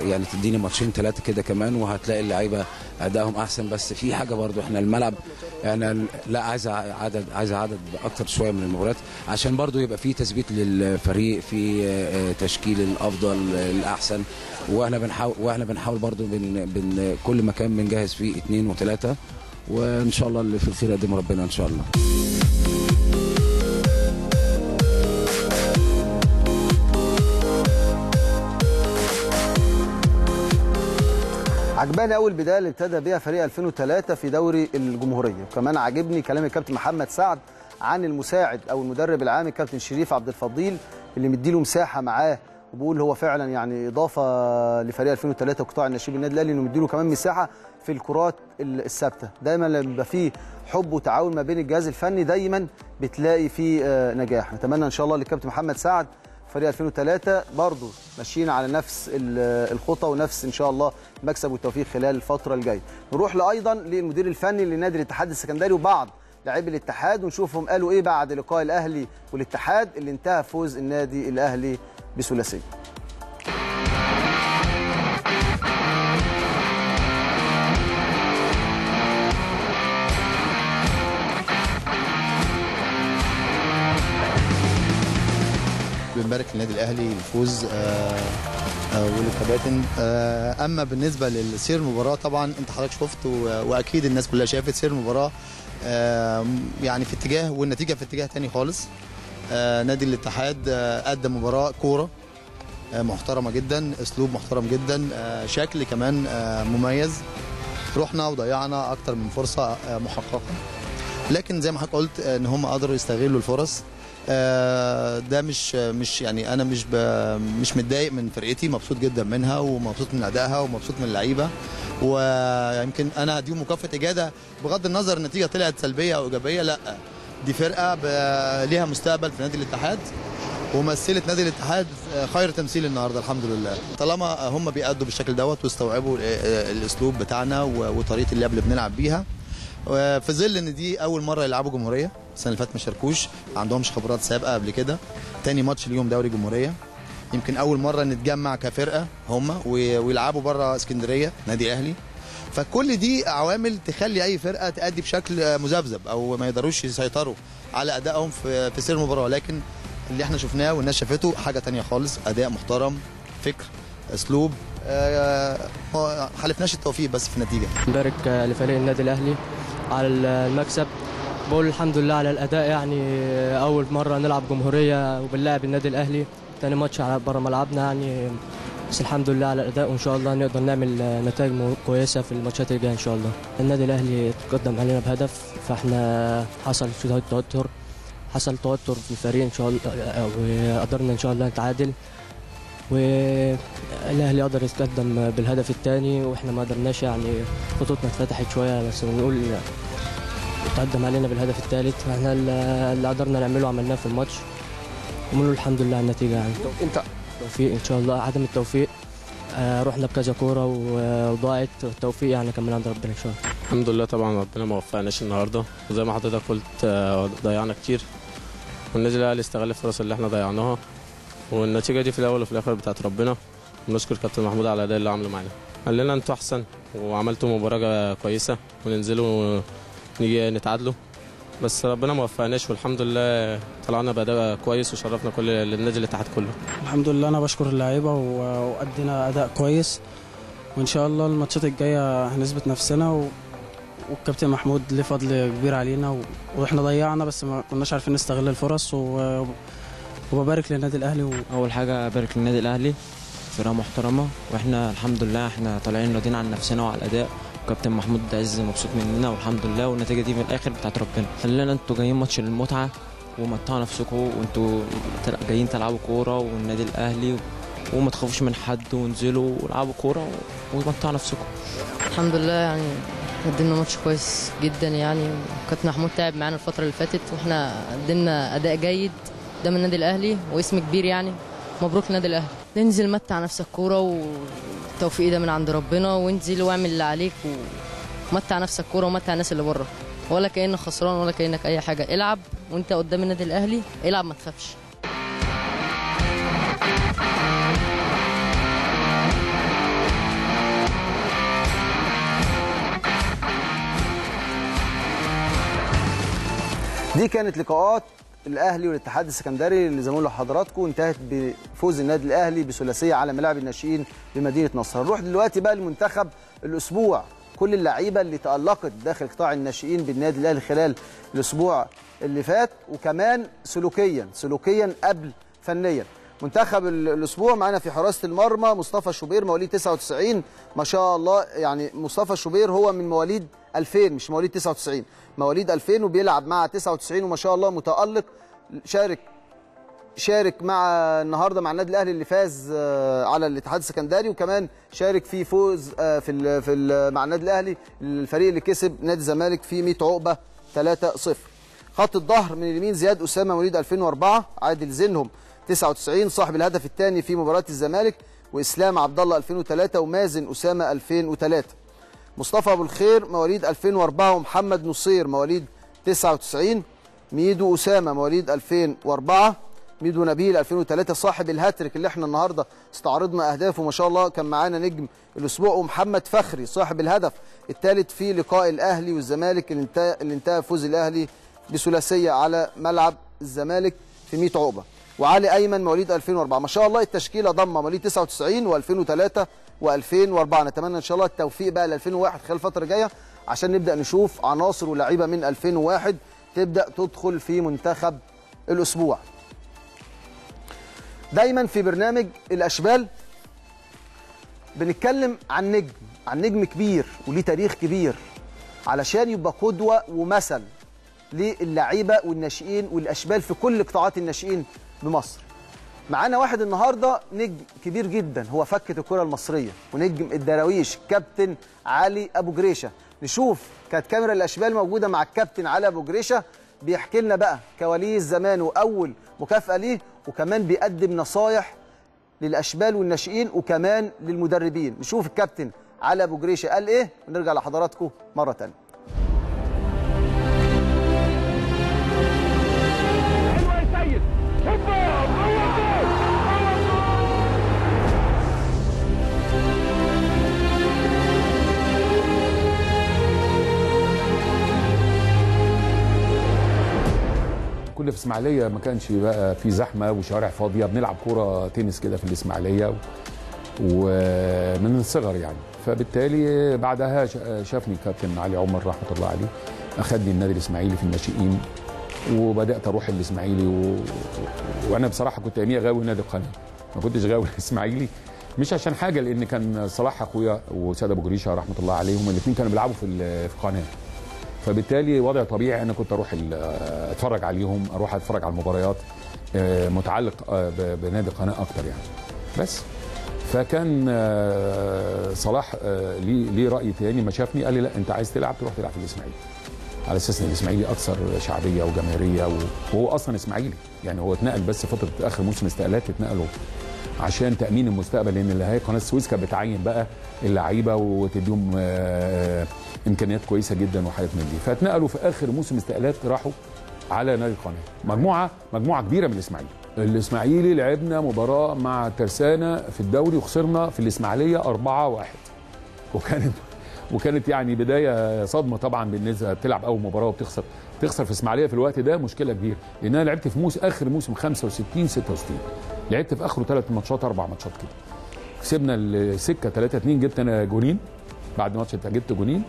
يعني تديني 2 3 ماتشات كده كمان، وهتلاقي اللعيبه ادائهم احسن. بس في حاجه برضو احنا الملعب انا لا عايز عدد اكتر شويه من المباريات، عشان برضو يبقى في تثبيت للفريق، في تشكيل الافضل الاحسن. واحنا بنحاول برضو بين كل مكان بنجهز فيه 2 و3، وان شاء الله اللي في الخير يقدمه ربنا ان شاء الله. عجباني اول بدايه اللي ابتدى بيها فريق 2003 في دوري الجمهوريه، وكمان عاجبني كلام الكابتن محمد سعد عن المساعد او المدرب العام الكابتن شريف عبد الفضيل اللي مديله مساحه معاه، وبقول هو فعلا يعني اضافه لفريق 2003 وقطاع النشيب النادي الاهلي، انه مديله كمان مساحه في الكرات الثابته. دايما لما بيبقى فيه حب وتعاون ما بين الجهاز الفني دايما بتلاقي فيه نجاح. نتمنى ان شاء الله للكابتن محمد سعد فريق 2003 برضه ماشيين على نفس الخطه ونفس ان شاء الله المكسب والتوفيق خلال الفتره الجايه. نروح ايضا للمدير الفني لنادي الاتحاد السكندري وبعض لاعبي الاتحاد ونشوفهم قالوا ايه بعد لقاء الاهلي والاتحاد اللي انتهى فوز النادي الاهلي بثلاثيه. بنبارك للنادي الاهلي الفوز والكباتن. اما بالنسبه لسير المباراه طبعا انت حضرتك شفت واكيد الناس كلها شافت سير المباراه، يعني في اتجاه والنتيجه في اتجاه ثاني خالص. نادي الاتحاد قدم مباراه كوره محترمه جدا، اسلوب محترم جدا، شكل كمان مميز. رحنا وضيعنا اكتر من فرصه محققه، لكن زي ما حضرتك قلت ان هم قدروا يستغلوا الفرص. ده مش يعني انا مش متضايق من فرقتي، مبسوط جدا منها ومبسوط من ادائها ومبسوط من اللعيبه، ويمكن انا هديهم مكافاه اجاده بغض النظر النتيجه طلعت سلبيه او ايجابيه. لا، دي فرقه ليها مستقبل في نادي الاتحاد، ومثلت نادي الاتحاد خير تمثيل النهارده الحمد لله. طالما هم بيأدوا بالشكل دوت واستوعبوا الاسلوب بتاعنا وطريقه اللعب اللي بنلعب بيها، في ظل ان دي اول مره يلعبوا جمهوريه، السنه اللي فاتت ما شاركوش، ما عندهمش خبرات سابقه قبل كده، تاني ماتش ليهم دوري جمهوريه، يمكن اول مره نتجمع كفرقه هم ويلعبوا بره اسكندريه نادي اهلي. فكل دي عوامل تخلي اي فرقه تأدي بشكل مذبذب او ما يقدروش يسيطروا على ادائهم في سير المباراه، لكن اللي احنا شفناه والناس شافته حاجه ثانيه خالص، اداء محترم، فكر، اسلوب، ما حالفناش التوفيق بس في النتيجه. مبارك لفريق النادي الاهلي على المكسب، بقول الحمد لله على الاداء، يعني اول مره نلعب جمهوريه وبنلاعب النادي الاهلي، تاني ماتش على بره ملعبنا يعني، بس الحمد لله على الاداء، وان شاء الله نقدر نعمل نتائج كويسه في الماتشات الجايه ان شاء الله. النادي الاهلي تقدم علينا بهدف، فاحنا حصل توتر في الفريق ان شاء الله، وقدرنا ان شاء الله نتعادل، والاهلي قدر يتقدم بالهدف الثاني واحنا ما قدرناش، يعني خطوطنا اتفتحت شويه بس بنقول تقدم علينا بالهدف الثالث، احنا اللي قدرنا نعمله عملناه في الماتش، وبنقول الحمد لله على النتيجه. يعني انت توفيق ان شاء الله، عدم التوفيق رحنا بكذا كوره وضاعت، التوفيق يعني كان من عند ربنا ان شاء الله. الحمد لله طبعا ربنا ما وفقناش النهارده، وزي ما حضرتك قلت ضيعنا كتير، والنادي الاهلي استغل الفرص اللي احنا ضيعناها، والنتيجه دي في الاول وفي الاخر بتاعت ربنا. بنشكر كابتن محمود على الاداء اللي عمله معانا، قال لنا انتوا احسن وعملتوا مباراه كويسه وننزلوا نيجي نتعادلوا، بس ربنا ما وفقناش، والحمد لله طلعنا بأداء كويس وشرفنا كل النادي الاتحاد كله. الحمد لله انا بشكر اللعيبه وادينا اداء كويس، وان شاء الله الماتشات الجايه هنثبت نفسنا، والكابتن محمود ليه فضل كبير علينا، واحنا ضيعنا بس ما كناش عارفين نستغل الفرص، وببارك للنادي الاهلي. اول حاجه ابارك للنادي الاهلي، فرقه محترمه، واحنا الحمد لله احنا طالعين راضيين عن نفسنا وعلى الاداء، كابتن محمود عز مبسوط مننا والحمد لله، والنتيجه دي في الاخر بتاعت ربنا. خلينا انتوا جايين ماتش للمتعه ومتعوا نفسكم، وانتوا جايين تلعبوا كوره والنادي الاهلي، وما تخافوش من حد، وانزلوا والعبوا كوره ومتعوا نفسكم. الحمد لله يعني قدمنا ماتش كويس جدا يعني، كابتن محمود تعب معانا الفتره اللي فاتت، واحنا قدمنا اداء جيد قدام النادي الاهلي واسم كبير يعني، مبروك للنادي الاهلي. ننزل متع نفسك كوره، والتوفيق ده من عند ربنا، وانزل واعمل اللي عليك ومتع نفسك كوره ومتع الناس اللي بره، ولا كانك خسران ولا كانك اي حاجه، العب وانت قدام النادي الاهلي، العب ما تخافش. دي كانت لقاءات الاهلي والاتحاد السكندري اللي زموله حضراتكم، انتهت بفوز النادي الاهلي بثلاثيه على ملاعب الناشئين بمدينه نصر. نروح دلوقتي بقى لمنتخب الاسبوع، كل اللعيبه اللي تالقت داخل قطاع الناشئين بالنادي الاهلي خلال الاسبوع اللي فات، وكمان سلوكيا قبل فنيا. منتخب الاسبوع معانا في حراسه المرمى مصطفى شوبير، مواليد 99، ما شاء الله يعني مصطفى شوبير هو من مواليد 2000 مش مواليد 99، مواليد 2000 وبيلعب مع 99، وما شاء الله متألق، شارك مع النهارده مع النادي الاهلي اللي فاز على الاتحاد السكندري، وكمان شارك في فوز في مع النادي الاهلي الفريق اللي كسب نادي الزمالك في 100 عقبه 3-0. خط الظهر من اليمين زياد اسامه مواليد 2004، عادل زينهم 99 صاحب الهدف الثاني في مباراه الزمالك، واسلام عبد الله 2003، ومازن اسامه 2003. مصطفى ابو الخير مواليد 2004، ومحمد نصير مواليد 99. ميدو اسامه مواليد 2004، ميدو نبيل 2003 صاحب الهاتريك اللي احنا النهارده استعرضنا اهدافه، ما شاء الله كان معانا نجم الاسبوع. ومحمد فخري صاحب الهدف الثالث في لقاء الاهلي والزمالك اللي انتهى فوز الاهلي بثلاثيه على ملعب الزمالك في 100 عقبه. وعلي ايمن مواليد 2004. ما شاء الله التشكيله ضمه مواليد 99 و2003 و2004. نتمنى ان شاء الله التوفيق بقى ل 2001 خلال الفتره الجايه، عشان نبدا نشوف عناصر ولاعيبه من 2001 تبدا تدخل في منتخب الاسبوع. دايما في برنامج الاشبال بنتكلم عن نجم كبير وليه تاريخ كبير، علشان يبقى قدوه ومثل للاعيبه والناشئين والاشبال في كل قطاعات الناشئين بمصر. معانا واحد النهارده نجم كبير جدا، هو فكة الكرة المصرية ونجم الدراويش، كابتن علي ابو جريشة. نشوف كانت كاميرا الاشبال موجودة مع الكابتن علي ابو جريشة، بيحكي لنا بقى كواليس زمان واول مكافأة ليه، وكمان بيقدم نصايح للاشبال والناشئين وكمان للمدربين. نشوف الكابتن علي ابو جريشة قال ايه ونرجع لحضراتكم مرة تانية. كنا في اسماعيليه ما كانش بقى في زحمه وشوارع فاضيه، بنلعب كوره تنس كده في الاسماعيليه ومن الصغر يعني، فبالتالي بعدها شافني الكابتن علي عمر رحمه الله عليه اخدني النادي الاسماعيلي في الناشئين وبدات اروح الاسماعيلي وانا بصراحه كنت يميه غاوي نادي القناه، ما كنتش غاوي الاسماعيلي مش عشان حاجه، لان كان صلاح اخويا وسيد ابو جريشه رحمه الله عليهم الاثنين كانوا بيلعبوا في القناه، فبالتالي وضع طبيعي انا كنت اروح اتفرج عليهم، اروح اتفرج على المباريات، متعلق بنادي القناه اكتر يعني. بس فكان صلاح ليه راي تاني، ما شافني قال لي لا انت عايز تلعب تروح تلعب في الاسماعيلي، على اساس ان الاسماعيلي اكثر شعبيه وجماهيريه، وهو اصلا اسماعيلي يعني، هو اتنقل بس فتره اخر موسم استقالات اتنقلوا عشان تامين المستقبل، لان اللي هي قناه السويس كانت بتعين بقى اللعيبه وتديهم امكانيات كويسه جدا وحاجات من دي، فاتنقلوا في اخر موسم استقالات راحوا على نادي القناه، مجموعه كبيره من الاسماعيلي. الاسماعيلي لعبنا مباراه مع ترسانه في الدوري وخسرنا في الاسماعيليه 4-1، وكانت يعني بدايه صدمه طبعا بالنسبه، بتلعب اول مباراه وبتخسر، تخسر في الاسماعيليه في الوقت ده مشكله كبيره، لان انا لعبت في اخر موسم 65-66 لعبت في اخره 3 ماتشات 4 ماتشات كده، كسبنا السكه 3-2، جبت انا جونين بعد ماتش، جبت جونين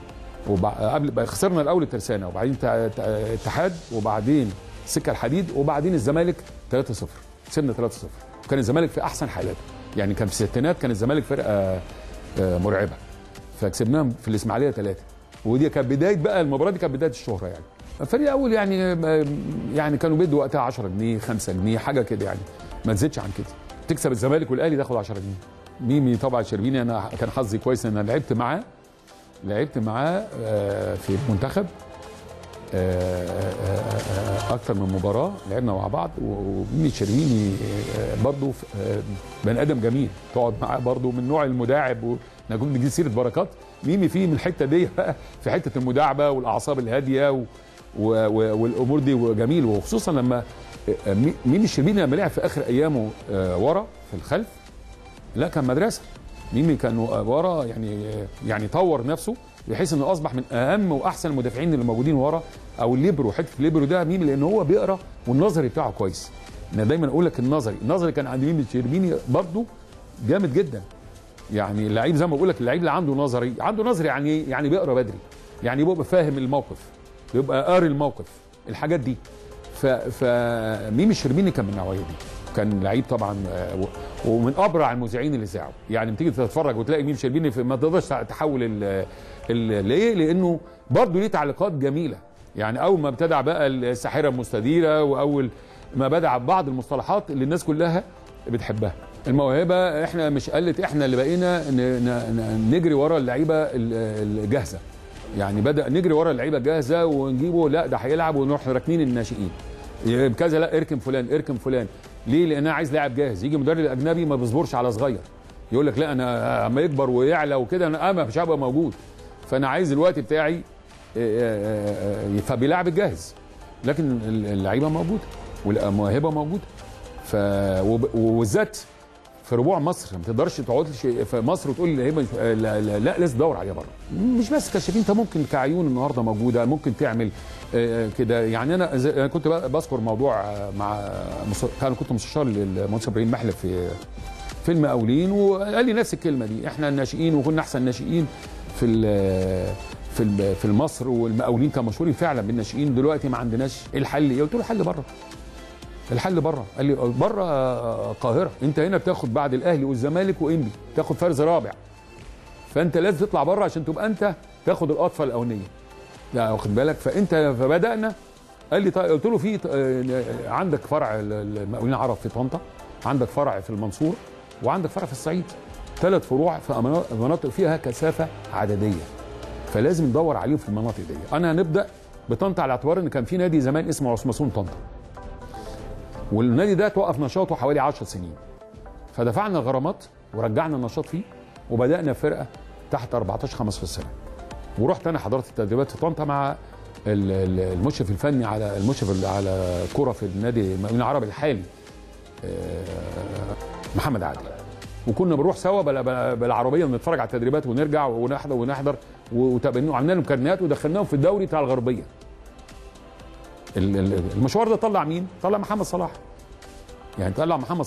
قبل خسرنا الاول الترسانه وبعدين اتحاد وبعدين سكه الحديد وبعدين الزمالك 3-0، كسبنا 3-0، وكان الزمالك في احسن حالاته يعني، كان في الستينات كان الزمالك فرقه مرعبه، فكسبناهم في الاسماعيليه 3، ودي كانت بدايه بقى، المباراه دي كانت بدايه الشهره يعني. الفريق اول يعني كانوا بيدوا وقتها 10 جنيه 5 جنيه حاجه كده يعني، ما تزيدش عن كده، تكسب الزمالك والاهلي تاخد 10 جنيه. ميمي طبعا شربيني انا كان حظي كويس ان انا لعبت معاه في المنتخب اكتر من مباراه لعبنا مع بعض، وميمي شربيني برضو بني ادم جميل تقعد معاه برضو من نوع المداعب، احنا كنا بنجيب سيره بركات، ميمي فيه من الحته دي بقى، في حته المداعبه والاعصاب الهاديه والامور دي وجميل، وخصوصا لما ميمي الشربيني لما لعب في اخر ايامه ورا في الخلف، لا كان مدرسه، ميمي كان ورا يعني طور نفسه بحيث انه اصبح من اهم واحسن المدافعين اللي موجودين ورا، او الليبرو، حته الليبرو ده ميمي، لان هو بيقرا والنظري بتاعه كويس. انا دايما اقول لك النظري كان عند ميمي الشربيني برضه جامد جدا يعني، اللعيب زي ما بقول لك، اللعيب اللي عنده نظري يعني بيقرا بدري، يعني بيبقى فاهم الموقف، بيبقى قاري الموقف، الحاجات دي. فميمي الشربيني كان من النوعيه دي، كان لعيب طبعا ومن ابرع المذيعين اللي ذاعوا يعني، بتيجي تتفرج وتلاقي ميمي الشربيني ما تقدرش تحول ليه، لانه برضه ليه تعليقات جميله يعني، اول ما ابتدع بقى الساحره المستديره، واول ما بدع بعض المصطلحات اللي الناس كلها بتحبها، الموهبه احنا مش قلت، احنا اللي بقينا نجري ورا اللعيبه الجاهزه يعني، بدأ نجري ورا اللعيبه الجاهزه ونجيبه، لا ده هيلعب، ونروح راكنين الناشئين كذا، لا اركن فلان ليه، لان انا عايز لاعب جاهز. يجي مدرب اجنبي ما بيصبرش على صغير، يقول لك لا انا اما يكبر ويعلى وكده انا مش هبقى موجود، فانا عايز الوقت بتاعي، فبيلاعب الجاهز، لكن اللعيبه موجوده والمواهب موجوده، وبالذات في ربوع مصر، ما تقدرش تقعد في مصر وتقول لا لازم تدور عليها بره، مش بس كشافين، انت ممكن كعيون النهارده موجوده، ممكن تعمل كده يعني. انا كنت بذكر موضوع مع كنت مستشار للمهندس ابراهيم محلف في فيلم اولين، وقال لي نفس الكلمه دي، احنا الناشئين وكنا احسن ناشئين في مصر، والمقاولين كانوا مشهورين فعلا بالناشئين، دلوقتي ما عندناش الحل. قلت له الحل بره، قال لي بره القاهره، انت هنا بتاخد بعد الاهلي والزمالك وانبي تاخد فرز رابع، فانت لازم تطلع بره عشان تبقى انت تاخد القطفه الاولانيه، لا واخد بالك، فبدانا. قال لي طيب، قلت له في عندك فرع المقاولين العرب في طنطا، عندك فرع في المنصوره، وعندك فرع في الصعيد، 3 فروع في مناطق فيها كثافه عدديه، فلازم ندور عليهم في المناطق دي. انا هنبدا بطنطا على اعتبار ان كان في نادي زمان اسمه عصمصون طنطا، والنادي ده توقف نشاطه حوالي 10 سنين، فدفعنا غرامات ورجعنا النشاط فيه، وبدأنا فرقة تحت 14-15 في السنة، ورحت أنا حضرت التدريبات في طنطا مع المشرف الفني على كرة في النادي المقاولين العربي الحالي محمد عادل، وكنا بنروح سوا بالعربية ونتفرج على التدريبات ونرجع ونحضر، وعملنا لهم كارنيهات ودخلناهم في الدوري بتاع الغربية. المشوار ده طلع مين؟ طلع محمد صلاح. يعني طلع محمد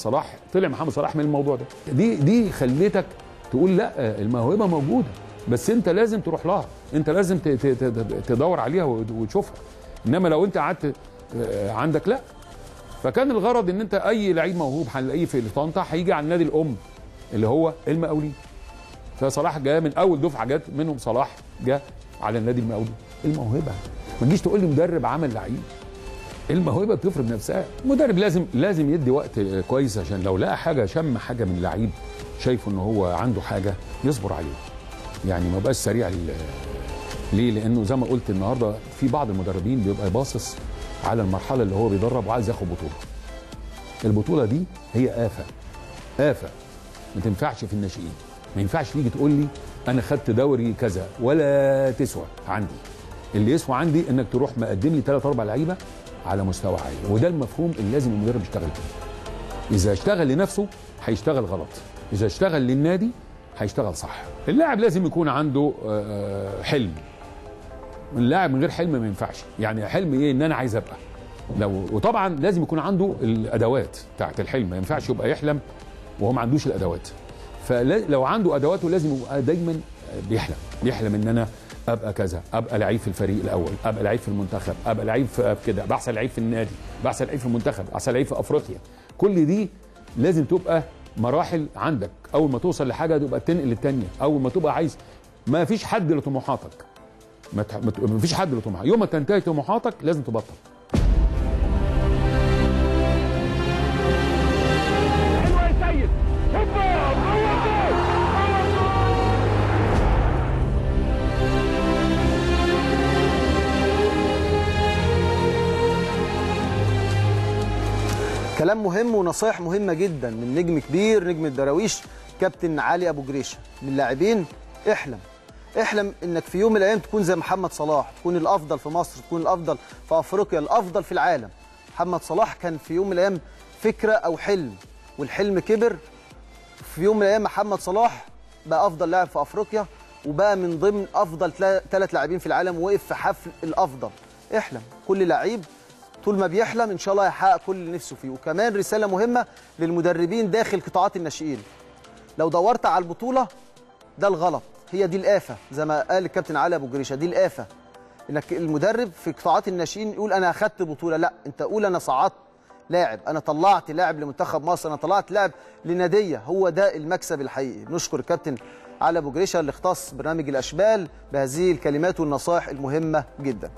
صلاح من الموضوع ده. دي خليتك تقول لا الموهبه موجوده، بس انت لازم تروح لها، انت لازم تدور عليها وتشوفها، انما لو انت قعدت عندك لا. فكان الغرض ان انت اي لعيب موهوب هنلاقيه في طنطا هيجي على النادي الام اللي هو المقاولين. فصلاح جاء من اول دفعه جت منهم، صلاح جاء على النادي المقاولين. الموهبه ما تجيش تقول لي مدرب عمل لعيب، الموهبه بتفرض نفسها. المدرب لازم يدي وقت كويس، عشان لو لقى حاجه، شم حاجه من لعيب شايفه ان هو عنده حاجه يصبر عليه، يعني ما بقاش سريع. ليه؟ لانه زي ما قلت النهارده في بعض المدربين بيبقى باصص على المرحله اللي هو بيدرب وعايز ياخد بطوله. البطوله دي هي آفة ما تنفعش في الناشئين. ما ينفعش تيجي تقول لي انا خدت دوري كذا ولا تسوى عندي. اللي يسوى عندي انك تروح مقدم لي 3-4 لعيبه على مستوى عالي، وده المفهوم اللي لازم المدرب يشتغل فيه. اذا اشتغل لنفسه هيشتغل غلط، اذا اشتغل للنادي هيشتغل صح. اللاعب لازم يكون عنده حلم. اللاعب من غير حلم ما ينفعش. يعني حلم ايه؟ ان انا عايز ابقى وطبعا لازم يكون عنده الادوات بتاعت الحلم. ما ينفعش يبقى يحلم وهو ما عندوش الادوات. فلو عنده ادواته لازم يبقى دايما بيحلم ان انا ابقى كذا، ابقى لعيب في الفريق الاول، ابقى لعيب في المنتخب، ابقى لعيب في كده، بحصل لعيب في النادي، بحصل لعيب في المنتخب، بحصل لعيب في افريقيا. كل دي لازم تبقى مراحل عندك. اول ما توصل لحاجه تبقى تنقل الثانيه، اول ما تبقى عايز. ما فيش حد لطموحاتك، ما فيش حد لطموحاتك. يوم ما تنتهي طموحاتك لازم تبطل. كلام مهم ونصائح مهمة جدا من نجم كبير، نجم الدراويش، كابتن علي أبو جريشة. من لاعبين احلم انك في يوم من الايام تكون زي محمد صلاح، تكون الافضل في مصر، تكون الافضل في افريقيا، الافضل في العالم. محمد صلاح كان في يوم من الايام فكرة او حلم، والحلم كبر. في يوم من الايام محمد صلاح بقى افضل لاعب في افريقيا، وبقى من ضمن افضل 3 لاعبين في العالم، ووقف في حفل الافضل. احلم. كل لعيب طول ما بيحلم ان شاء الله هيحقق كل اللي نفسه فيه. وكمان رساله مهمه للمدربين داخل قطاعات الناشئين. لو دورت على البطوله ده الغلط، هي دي الآفه زي ما قال الكابتن علي ابو جريشه. دي الآفه انك المدرب في قطاعات الناشئين يقول انا اخدت بطوله، لا، انت قول انا صعدت لاعب، انا طلعت لاعب لمنتخب مصر، انا طلعت لاعب لناديه. هو ده المكسب الحقيقي. نشكر الكابتن علي ابو جريشه اللي اختص برنامج الاشبال بهذه الكلمات والنصائح المهمه جدا،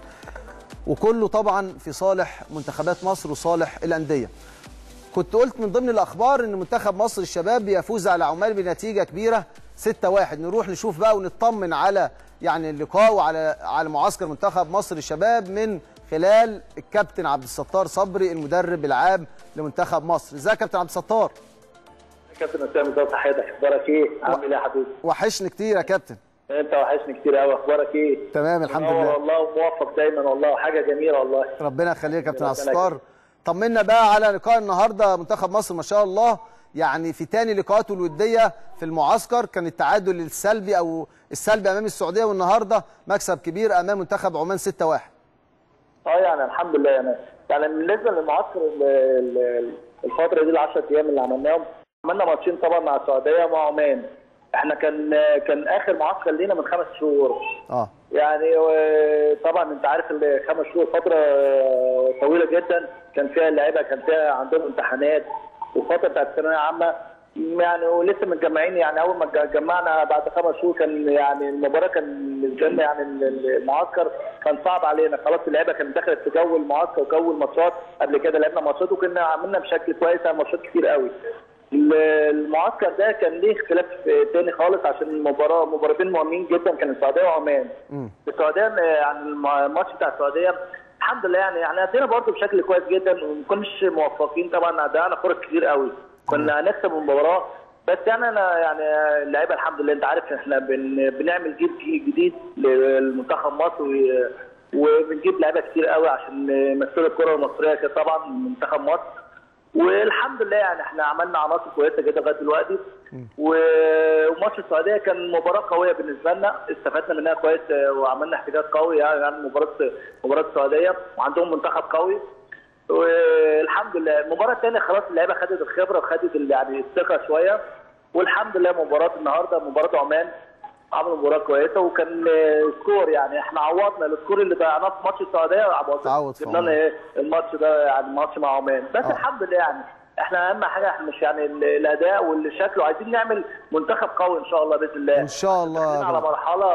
وكله طبعا في صالح منتخبات مصر وصالح الانديه. كنت قلت من ضمن الاخبار ان منتخب مصر الشباب يفوز على عمان بنتيجه كبيره 6-1. نروح نشوف بقى ونطمن على يعني اللقاء وعلى معسكر منتخب مصر الشباب من خلال الكابتن عبد الستار صبري المدرب العام لمنتخب مصر. ازيك يا كابتن عبد الستار؟ يا كابتن اسامه ده تحياتك. اخبارك ايه؟ عامل ايه يا حبيبي؟ وحشني كتير يا كابتن. انت وحشني كتير قوي. اخبارك ايه؟ تمام الحمد لله والله، وموفق دايما والله، وحاجه جميله والله. ربنا يخليك يا كابتن عبد الستار. طمنا بقى على لقاء النهارده. منتخب مصر ما شاء الله يعني في تاني لقاءاته الوديه في المعسكر كان التعادل السلبي او السلبي امام السعوديه، والنهارده مكسب كبير امام منتخب عمان 6-1. يعني الحمد لله. يعني بالنسبه للمعسكر الفتره دي ال10 ايام اللي عملناهم، عملنا ماتشين طبعا مع السعوديه ومع عمان. احنا كان اخر معسكر لينا من 5 شهور. يعني طبعا انت عارف 5 شهور فتره طويله جدا، كان فيها اللعيبه كان فيها عندهم امتحانات، والفتره بتاعت الثانويه العامه يعني ولسه متجمعين. يعني اول ما اتجمعنا بعد 5 شهور كان يعني المباراه كان بالنسبه يعني المعسكر كان صعب علينا. خلاص اللعيبه كانت دخلت في جو المعسكر وجو الماتشات. قبل كده لعبنا ماتشات وكنا عملنا بشكل كويس ماتشات كتير قوي. المعسكر ده كان ليه اختلاف تاني خالص، عشان المباراه مباراتين مهمين جدا كان السعوديه وعمان. السعوديه يعني الماتش بتاع السعوديه الحمد لله يعني ادينا برضه بشكل كويس جدا، وما كناش موفقين طبعا، ضيعنا فرص كتير قوي. كنا هنكسب المباراه بس يعني انا يعني اللعيبه الحمد لله انت عارف احنا بنعمل جيل جديد للمنتخب مصر، وبنجيب لعيبه كتير قوي عشان يمثلوا الكره المصريه طبعا منتخب مصر. والحمد لله يعني احنا عملنا عناصر كويسه جدا لغايه دلوقتي. وماتش السعوديه كان مباراه قويه بالنسبه لنا، استفدنا منها كويس وعملنا احتكاك قوي. يعني مباراه السعوديه وعندهم منتخب قوي والحمد لله. المباراه الثانيه خلاص اللعيبه خدت الخبره وخدت يعني الثقه شويه، والحمد لله. مباراه النهارده مباراه عمان عملوا مباراه كويسه وكان سكور يعني احنا عوضنا السكور اللي ضيعناه في ماتش السعوديه عوضناه جبنا لنا الماتش ده يعني ماتش مع عمان بس الحمد لله يعني احنا اهم حاجه احنا مش يعني الاداء واللي شكله عايزين نعمل منتخب قوي ان شاء الله باذن الله ان شاء الله على مرحله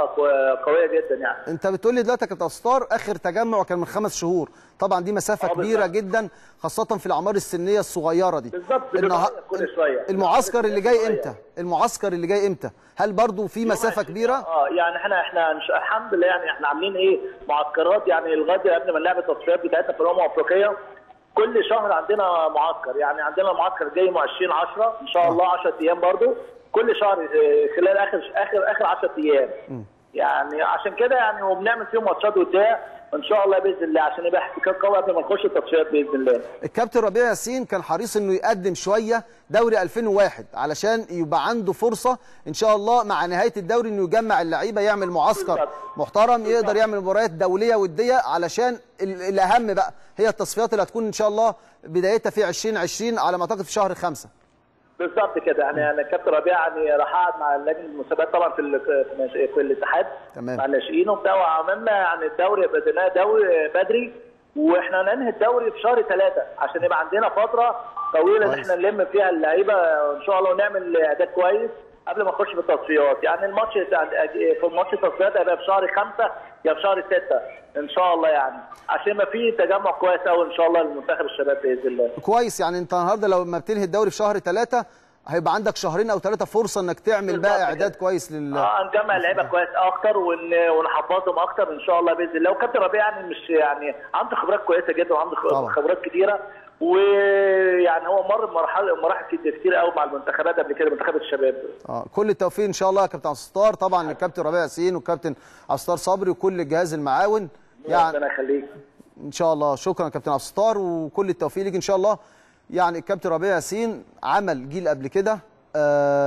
قويه جدا يعني. انت بتقول لي دلوقتي كانت ستار اخر تجمع وكان من 5 شهور طبعا دي مسافه كبيره جدا خاصه في الاعمار السنيه الصغيره دي بالظبط كل شويه. المعسكر اللي جاي امتى؟ المعسكر اللي جاي امتى؟ هل برضو في مسافه كبيره؟ يعني احنا الحمد لله يعني احنا عاملين ايه معسكرات يعني لغايه قبل ما نلعب التصفيات بتاعتنا في الامم الافريقيه كل شهر عندنا معسكر يعني عندنا معسكر جاي 20/10 ان شاء الله 10 ايام برضو كل شهر خلال اخر 10 ايام يعني عشان كده يعني وبنعمل فيهم ماتشات وبتاع ان شاء الله باذن الله عشان يبقى احتكاك قوي قبل ما نخش التصفيات باذن الله. الكابتن ربيع ياسين كان حريص انه يقدم شويه دوري 2001 علشان يبقى عنده فرصه ان شاء الله مع نهايه الدوري انه يجمع اللعيبه يعمل معسكر محترم يقدر يعمل مباريات دوليه وديه علشان الاهم بقى هي التصفيات اللي هتكون ان شاء الله بدايتها في 2020 على ما اعتقد في شهر 5. بالظبط كده يعني انا كابتن ربيع يعني راح قعد مع لجنه المسابقات طبعا في الاتحاد مع الناشئين وبتاع وعملنا يعني الدوري بديناه دوري بدري واحنا هننهي الدوري في شهر 3 عشان يبقى عندنا فتره طويله ان احنا نلم فيها اللعيبه ان شاء الله ونعمل اداء كويس قبل ما نخش في التصفيات يعني الماتش في ماتش التصفيات هيبقى في شهر 5 يا في شهر 6 ان شاء الله يعني عشان ما في تجمع كويس قوي ان شاء الله لمنتخب الشباب باذن الله. كويس يعني انت النهارده لو ما بتنهي الدوري في شهر 3 هيبقى عندك 2 أو 3 فرصه انك تعمل بقى اعداد كويس لل نجمع اللعيبه كويس اكتر ونحفظهم اكتر ان شاء الله باذن الله. وكابتن ربيع يعني مش يعني عنده خبرات كويسه جدا وعنده خبرات كتيره ويعني هو مر بمراحل كتير قوي مع المنتخبات قبل كده منتخب الشباب. كل التوفيق ان شاء الله يا كابتن ستار طبعا الكابتن ربيع ياسين والكابتن ستار صبري وكل الجهاز المعاون يعني ربنا يخليك ان شاء الله. شكرا كابتن ستار وكل التوفيق ليك ان شاء الله. يعني الكابتن ربيع ياسين عمل جيل قبل كده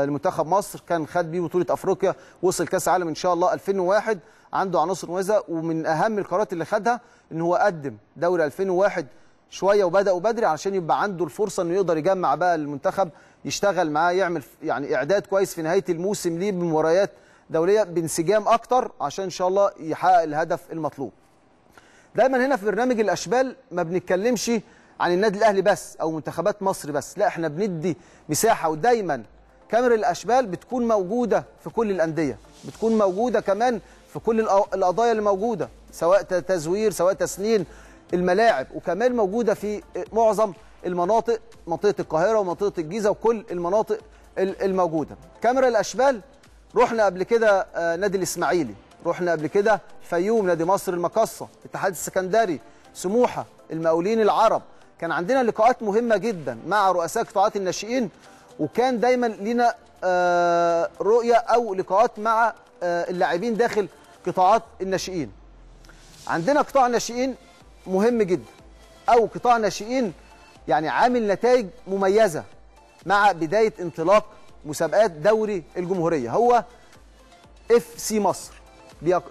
لمنتخب مصر كان خد بيه بطوله افريقيا وصل كاس عالم ان شاء الله 2001 عنده عناصر مميزه ومن اهم القرارات اللي خدها ان هو قدم دوري 2001 شويه وبداوا بدري علشان يبقى عنده الفرصه انه يقدر يجمع بقى المنتخب يشتغل معاه يعمل يعني اعداد كويس في نهايه الموسم ليه بمباريات دوليه بانسجام اكتر عشان ان شاء الله يحقق الهدف المطلوب. دايما هنا في برنامج الاشبال ما بنتكلمش عن النادي الاهلي بس او منتخبات مصر بس، لا احنا بندي مساحه ودايما كاميرا الاشبال بتكون موجوده في كل الانديه، بتكون موجوده كمان في كل القضايا اللي موجوده سواء تزوير سواء تسنين الملاعب وكمان موجوده في معظم المناطق منطقه القاهره ومنطقه الجيزه وكل المناطق الموجوده. كاميرا الاشبال رحنا قبل كده نادي الاسماعيلي، رحنا قبل كده فيوم نادي مصر المقاصه، الاتحاد السكندري، سموحه، المقاولين العرب، كان عندنا لقاءات مهمه جدا مع رؤساء قطاعات الناشئين وكان دايما لينا رؤيه او لقاءات مع اللاعبين داخل قطاعات الناشئين. عندنا قطاع الناشئين مهم جدا او قطاع ناشئين يعني عامل نتائج مميزه مع بدايه انطلاق مسابقات دوري الجمهوريه. هو FC مصر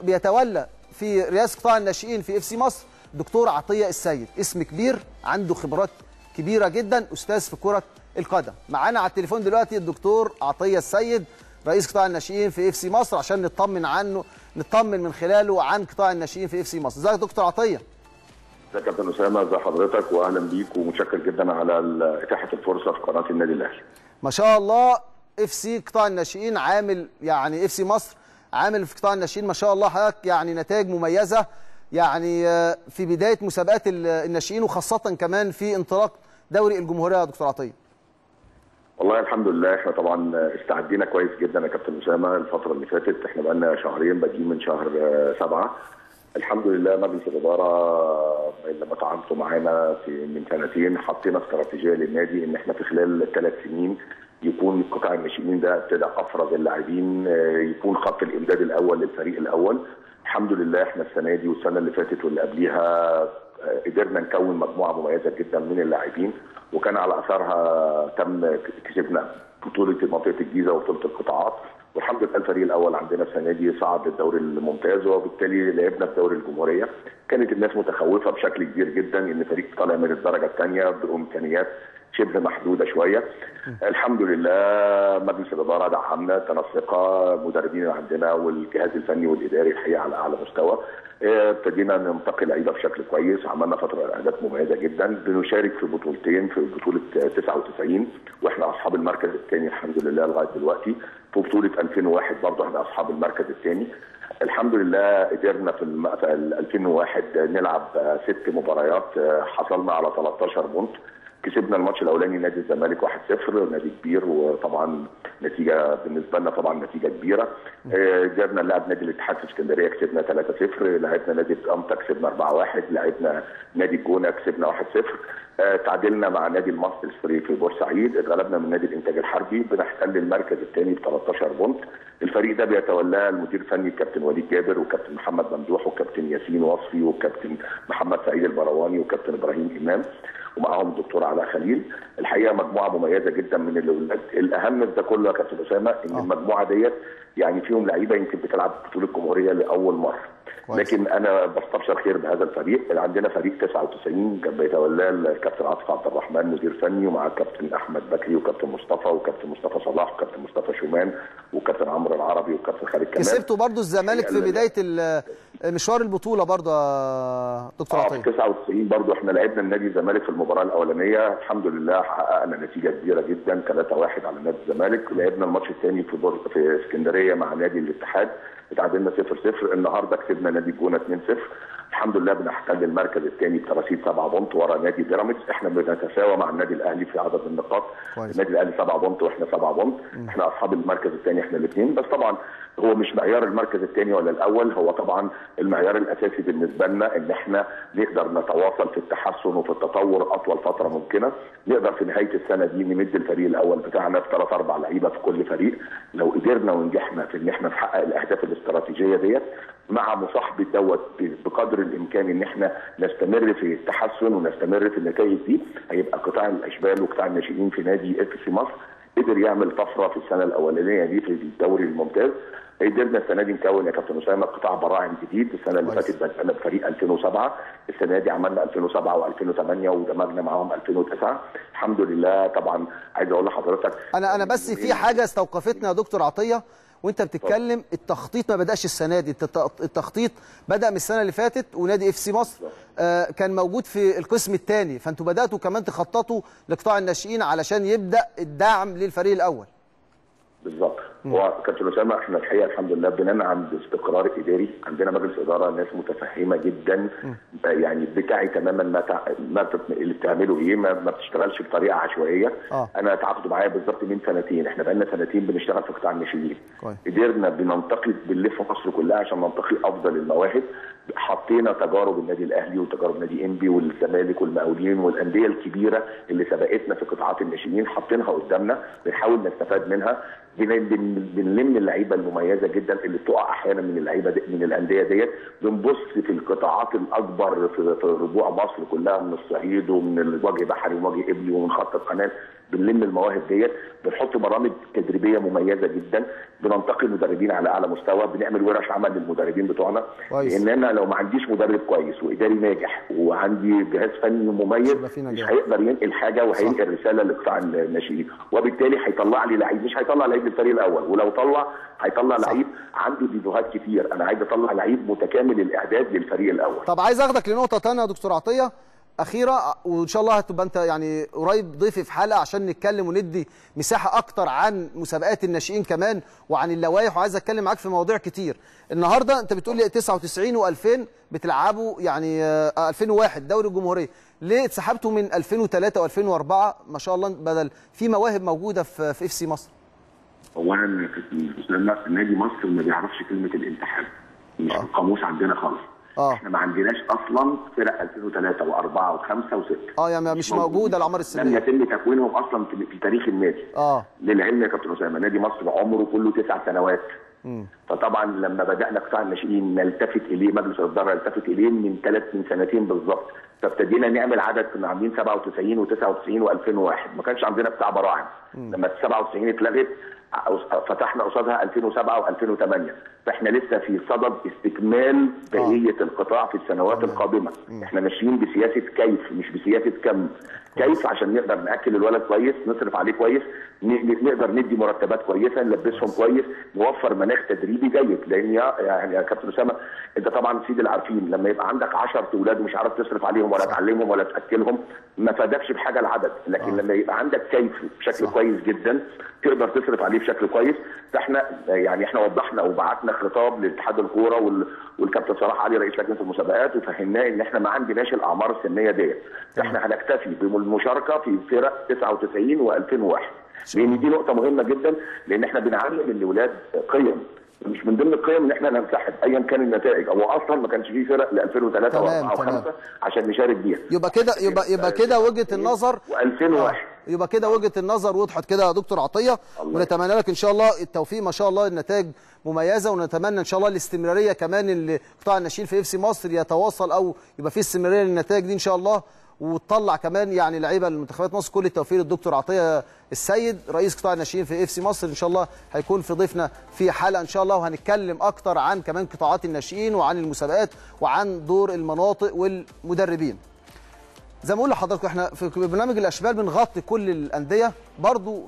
بيتولى في رئاسه قطاع الناشئين في FC مصر دكتور عطيه السيد، اسم كبير عنده خبرات كبيره جدا، استاذ في كره القدم. معانا على التليفون دلوقتي الدكتور عطيه السيد رئيس قطاع الناشئين في FC مصر عشان نطمن عنه، نطمن من خلاله عن قطاع الناشئين في FC مصر. ازيك يا دكتور عطيه؟ يا كابتن اسامه، ازي حضرتك واهلا بيك ومتشكر جدا على اتاحه الفرصه في قناه النادي الاهلي. ما شاء الله FC قطاع الناشئين عامل يعني FC مصر عامل في قطاع الناشئين ما شاء الله حضرتك يعني نتائج مميزه يعني في بدايه مسابقات الناشئين وخاصه كمان في انطلاق دوري الجمهوريه يا دكتور عطيه. والله الحمد لله احنا طبعا استعدينا كويس جدا يا كابتن اسامه الفتره اللي فاتت، احنا بقالنا 2 شهر بادئين من شهر 7. الحمد لله مجلس الاداره لما تعاملتوا معانا من 2 سنين حطينا استراتيجيه للنادي ان احنا في خلال 3 سنين يكون قطاع الناشئين ده ابتدى افرز اللاعبين، يكون خط الامداد الاول للفريق الاول. الحمد لله احنا السنه دي والسنه اللي فاتت واللي قبليها قدرنا نكون مجموعه مميزه جدا من اللاعبين وكان على اثرها تم كسبنا بطوله منطقه الجيزه وبطوله القطاعات والحمد لله الفريق الاول عندنا السنه دي صعد الدوري الممتاز وبالتالي لعبنا في دوري الجمهوريه. كانت الناس متخوفه بشكل كبير جدا ان فريق طالع من الدرجه الثانيه بامكانيات شبه محدوده شويه. الحمد لله مجلس الاداره دعمنا، تنسيقها، مدربين عندنا والجهاز الفني والاداري الحقيقه على اعلى مستوى. ابتدينا ننتقل العيبه بشكل كويس، عملنا فتره اهداف مميزه جدا، بنشارك في بطولتين، في بطوله 99 واحنا اصحاب المركز الثاني الحمد لله لغايه دلوقتي، في بطوله 2001 برضه احنا اصحاب المركز الثاني. الحمد لله قدرنا في 2001 نلعب 6 مباريات، حصلنا على 13 بونت، كسبنا الماتش الاولاني نادي الزمالك 1-0، نادي كبير وطبعا نتيجه بالنسبه لنا طبعا نتيجه كبيره. قدرنا نلعب نادي الاتحاد في اسكندريه كسبنا 3-0، لعبنا نادي الامطه كسبنا 4-1، لعبنا نادي الجونه كسبنا 1-0، تعادلنا مع نادي المصري في بورسعيد، اتغلبنا من نادي الانتاج الحربي، بنحتل المركز الثاني ب 13 بونت. الفريق ده بيتولاه المدير الفني الكابتن وليد جابر وكابتن محمد ممدوح وكابتن ياسين وصفي وكابتن محمد سعيد البرواني وكابتن ابراهيم امام ومعاهم الدكتور علاء خليل. الحقيقه مجموعه مميزه جدا من الاولاد. الاهم في ده كله يا كابتن اسامه ان المجموعه ديت يعني فيهم لعيبه يمكن بتلعب بطوله الجمهوريه لاول مره. لكن انا بستبشر خير بهذا الفريق. عندنا فريق 99 كان بيتولاه الكابتن عاطف عبد الرحمن مدير فني، ومع الكابتن احمد بكري وكابتن مصطفى وكابتن مصطفى صلاح وكابتن مصطفى شومان وكابتن عمرو العربي وكابتن خالد كمال. كسبتوا برضه الزمالك في بدايه مشوار البطوله برضه يا دكتور عطيه. 99 برضه احنا لعبنا النادي الزمالك في المباراه الاولانيه، الحمد لله حققنا نتيجه كبيره جدا 3-1 على نادي الزمالك. لعبنا الماتش الثاني في اسكندريه مع نادي الاتحاد، اتعادلنا 0-0. النهارده كسبنا نادي الجونه 2-0، الحمد لله بنحتل المركز الثاني ب 37 بونت ورا نادي بيراميدز. احنا بنتساوى مع النادي الاهلي في عدد النقاط، النادي الاهلي 7 بونت واحنا 7 بونت، احنا اصحاب المركز الثاني احنا الاثنين. بس طبعا هو مش معيار المركز الثاني ولا الاول، هو طبعا المعيار الاساسي بالنسبه لنا ان احنا نقدر نتواصل في التحسن وفي التطور اطول فتره ممكنه، نقدر في نهايه السنه دي نمد الفريق الاول بتاعنا في 3-4 لعيبه في كل فريق. لو قدرنا ونجحنا في ان احنا نحقق الاهداف الاستراتيجيه ديت مع مصاحبه دوت بقدر الامكان ان احنا نستمر في التحسن ونستمر في النتائج دي، هيبقى قطاع الاشبال وقطاع الناشئين في نادي FC مصر قدر يعمل طفره في السنه الاولانيه دي في الدوري الممتاز. قدرنا السنه دي نكون يا كابتن اسامه قطاع براعم جديد، السنه اللي فاتت بدأنا بفريق 2007، السنه دي عملنا 2007 و2008 ودمجنا معاهم 2009 الحمد لله. طبعا عايز اقول لحضرتك انا بس في حاجه استوقفتنا يا دكتور عطيه وانت بتتكلم، التخطيط ما بداش السنه دي، التخطيط بدا من السنه اللي فاتت، ونادي FC مصر كان موجود في القسم الثاني، فانتوا بداتوا كمان تخططوا لقطاع الناشئين علشان يبدا الدعم للفريق الاول. بالظبط. هو كابتن اسامه احنا الحقيقه الحمد لله بننعم باستقرار اداري، عندنا مجلس اداره ناس متفهمه جدا، يعني بتاعي تماما ما اللي بتعمله ايه، ما بتشتغلش بطريقه عشوائيه. انا اتعاقدوا معايا بالظبط من 2 سنين، احنا بقالنا 2 سنين بنشتغل في قطاع الناشئين، قدرنا بننتقي بنلف مصر كلها عشان ننتقي افضل المواهب، حطينا تجارب النادي الاهلي وتجارب نادي انبي والزمالك والمقاولين والانديه الكبيره اللي سبقتنا في قطاعات الناشئين حاطينها قدامنا بنحاول نستفاد منها، بنلم اللعيبه المميزه جدا اللي بتقع احيانا من اللعيبه من الانديه ديت، بنبص في القطاعات الاكبر في ربوع مصر كلها من الصعيد ومن الوجه بحري ووجه قبلي ومن خط القناه، بنلم المواهب ديت، بنحط برامج تدريبيه مميزه جدا، بننتقي المدربين على اعلى مستوى، بنعمل ورش عمل للمدربين بتوعنا، لان انا لو ما عنديش مدرب كويس واداري ناجح وعندي جهاز فني مميز مش هيقدر ينقل حاجه وهينقل رساله لقطاع الناشئين، وبالتالي هيطلع لي لعيب، مش هيطلع لعيب الفريق الاول، ولو طلع هيطلع لعيب عنده فيديوهات كتير، انا عايز اطلع لعيب متكامل الاعداد للفريق الاول. طب عايز اخدك لنقطه ثانيه يا دكتور عطيه اخيره، وان شاء الله هتبقى انت يعني قريب ضيفي في حلقه عشان نتكلم وندي مساحه اكتر عن مسابقات الناشئين كمان وعن اللوائح، وعايز اتكلم معاك في مواضيع كتير. النهارده انت بتقول لي 99 و2000 بتلعبوا، يعني 2001 دوري الجمهوريه، ليه اتسحبتوا من 2003 و2004 ما شاء الله بدل في مواهب موجوده في FC مصر؟ اولا نادي مصر ما بيعرفش كلمه الانتحاب، مش القاموس عندنا خالص. احنا ما عندناش اصلا فرق 2003 و4 و5 و6 يعني مش موجوده لعمار السليه، لم يتم تكوينهم اصلا في تاريخ النادي. للعلم يا كابتن اسامه نادي مصر عمره كله 9 سنوات. فطبعا لما بدانا قطاع الناشئين نلتفت اليه، مجلس الاداره يلتفت اليه من 2 سنتين بالظبط، فابتدينا نعمل عدد، كنا عاملين 97 و99 و2001، ما كانش عندنا بتاع براعم. لما 97 اتلغت فتحنا قصادها 2007 و2008، فاحنا لسه في صدد استكمال بقيه القطاع في السنوات القادمه. احنا ماشيين بسياسه كيف مش بسياسه كم، كيف عشان نقدر ناكل الولد كويس، نصرف عليه كويس، نقدر ندي مرتبات كويسه، نلبسهم كويس، نوفر مناخ تدريبي جيد. لان يا كابتن اسامه انت طبعا سيد العارفين، لما يبقى عندك 10 اولاد ومش عارف تصرف عليهم ولا تعلمهم ولا تاكلهم ما فادكش بحاجه العدد، لكن لما يبقى عندك كيف بشكل كويس جدا تقدر تصرف عليه بشكل كويس. فاحنا يعني احنا وضحنا وبعتنا خطاب لاتحاد الكوره والكابتن صلاح علي رئيس لجنه المسابقات، وفهمناه ان احنا ما عندناش الاعمار السنيه ديت، احنا هنكتفي بالمشاركه في فرق 99 و2001، لان دي نقطه مهمه جدا، لان احنا بنعلم الاولاد قيم، مش من ضمن القيم ان احنا ننسحب ايا كان النتائج، او اصلا ما كانش فيه فرق ل 2003 و4 و5 عشان نشارك بيها. يبقى كده يبقى كده وجهه النظر و2001، يبقى كده وجهه النظر وضحت كده يا دكتور عطيه، ونتمنى لك ان شاء الله التوفيق، ما شاء الله النتائج مميزه، ونتمنى ان شاء الله الاستمراريه كمان اللي قطاع الناشئين في اف سي مصر يتواصل او يبقى فيه استمراريه للنتائج دي ان شاء الله، وتطلع كمان يعني لعيبه لمنتخبات مصر. كل التوفيق للدكتور عطيه السيد رئيس قطاع الناشئين في اف سي مصر، ان شاء الله هيكون في ضيفنا في حلقه ان شاء الله، وهنتكلم اكتر عن كمان قطاعات الناشئين وعن المسابقات وعن دور المناطق والمدربين. زي ما بقول لحضراتكم احنا في برنامج الاشبال بنغطي كل الانديه، برضو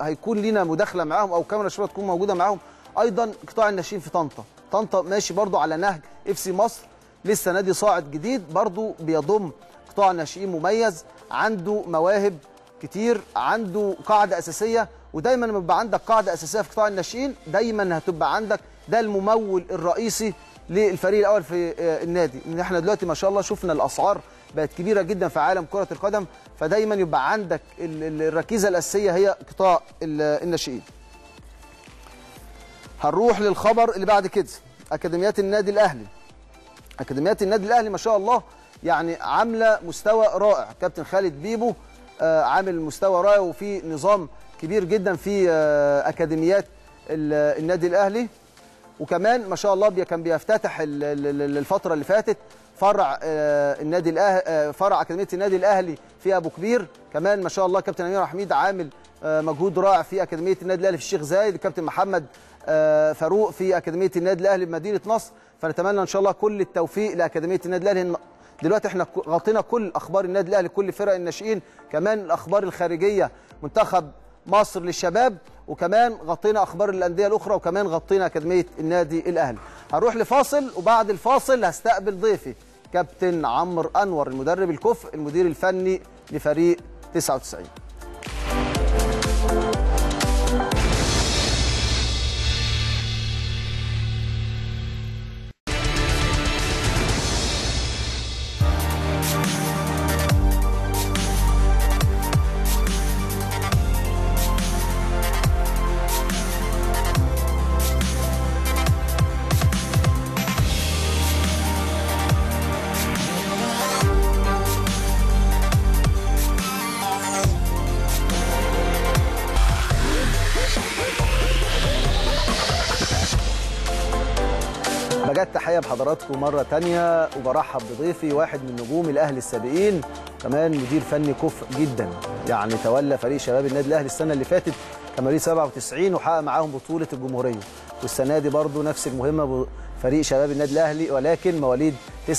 هيكون لينا مداخله معاهم او كاميرا شباب تكون موجوده معاهم. ايضا قطاع الناشئين في طنطا ماشي برضو على نهج اف سي مصر، لسه نادي صاعد جديد برضو بيضم قطاع ناشئين مميز، عنده مواهب كتير، عنده قاعده اساسيه، ودايما لما يبقى عندك قاعده اساسيه في قطاع الناشئين دايما هتبقى عندك ده الممول الرئيسي للفريق الاول في النادي. ان احنا دلوقتي ما شاء الله شفنا الاسعار بقت كبيره جدا في عالم كره القدم، فدايما يبقى عندك الركيزه الاساسيه هي قطاع الناشئين. هنروح للخبر اللي بعد كده، اكاديميات النادي الاهلي. اكاديميات النادي الاهلي ما شاء الله يعني عامله مستوى رائع، كابتن خالد بيبو عامل مستوى رائع، وفي نظام كبير جدا في اكاديميات النادي الاهلي، وكمان ما شاء الله كان بيفتتح الفتره اللي فاتت فرع النادي الاهلي، فرع اكاديميه النادي الاهلي في ابو كبير. كمان ما شاء الله كابتن امير حميد عامل مجهود رائع في اكاديميه النادي الاهلي في الشيخ زايد، الكابتن محمد فاروق في اكاديميه النادي الاهلي بمدينه نصر. فنتمنى ان شاء الله كل التوفيق لاكاديميه النادي الاهلي. دلوقتي احنا غطينا كل اخبار النادي الاهلي، كل فرق الناشئين، كمان الاخبار الخارجيه منتخب مصر للشباب، وكمان غطينا اخبار الانديه الاخرى، وكمان غطينا اكاديميه النادي الاهلي. هنروح لفاصل، وبعد الفاصل هستقبل ضيفي كابتن عمرو انور المدرب الكفء المدير الفني لفريق 99. بحضراتكم مرة تانية، وبرحب بضيفي واحد من نجوم الأهلي السابقين، كمان مدير فني كفء جدا، يعني تولى فريق شباب النادي الأهلي السنة اللي فاتت كمالي 97 وحقق معاهم بطولة الجمهورية، والسنة دي برضو نفس المهمة بفريق شباب النادي الأهلي ولكن مواليد 99،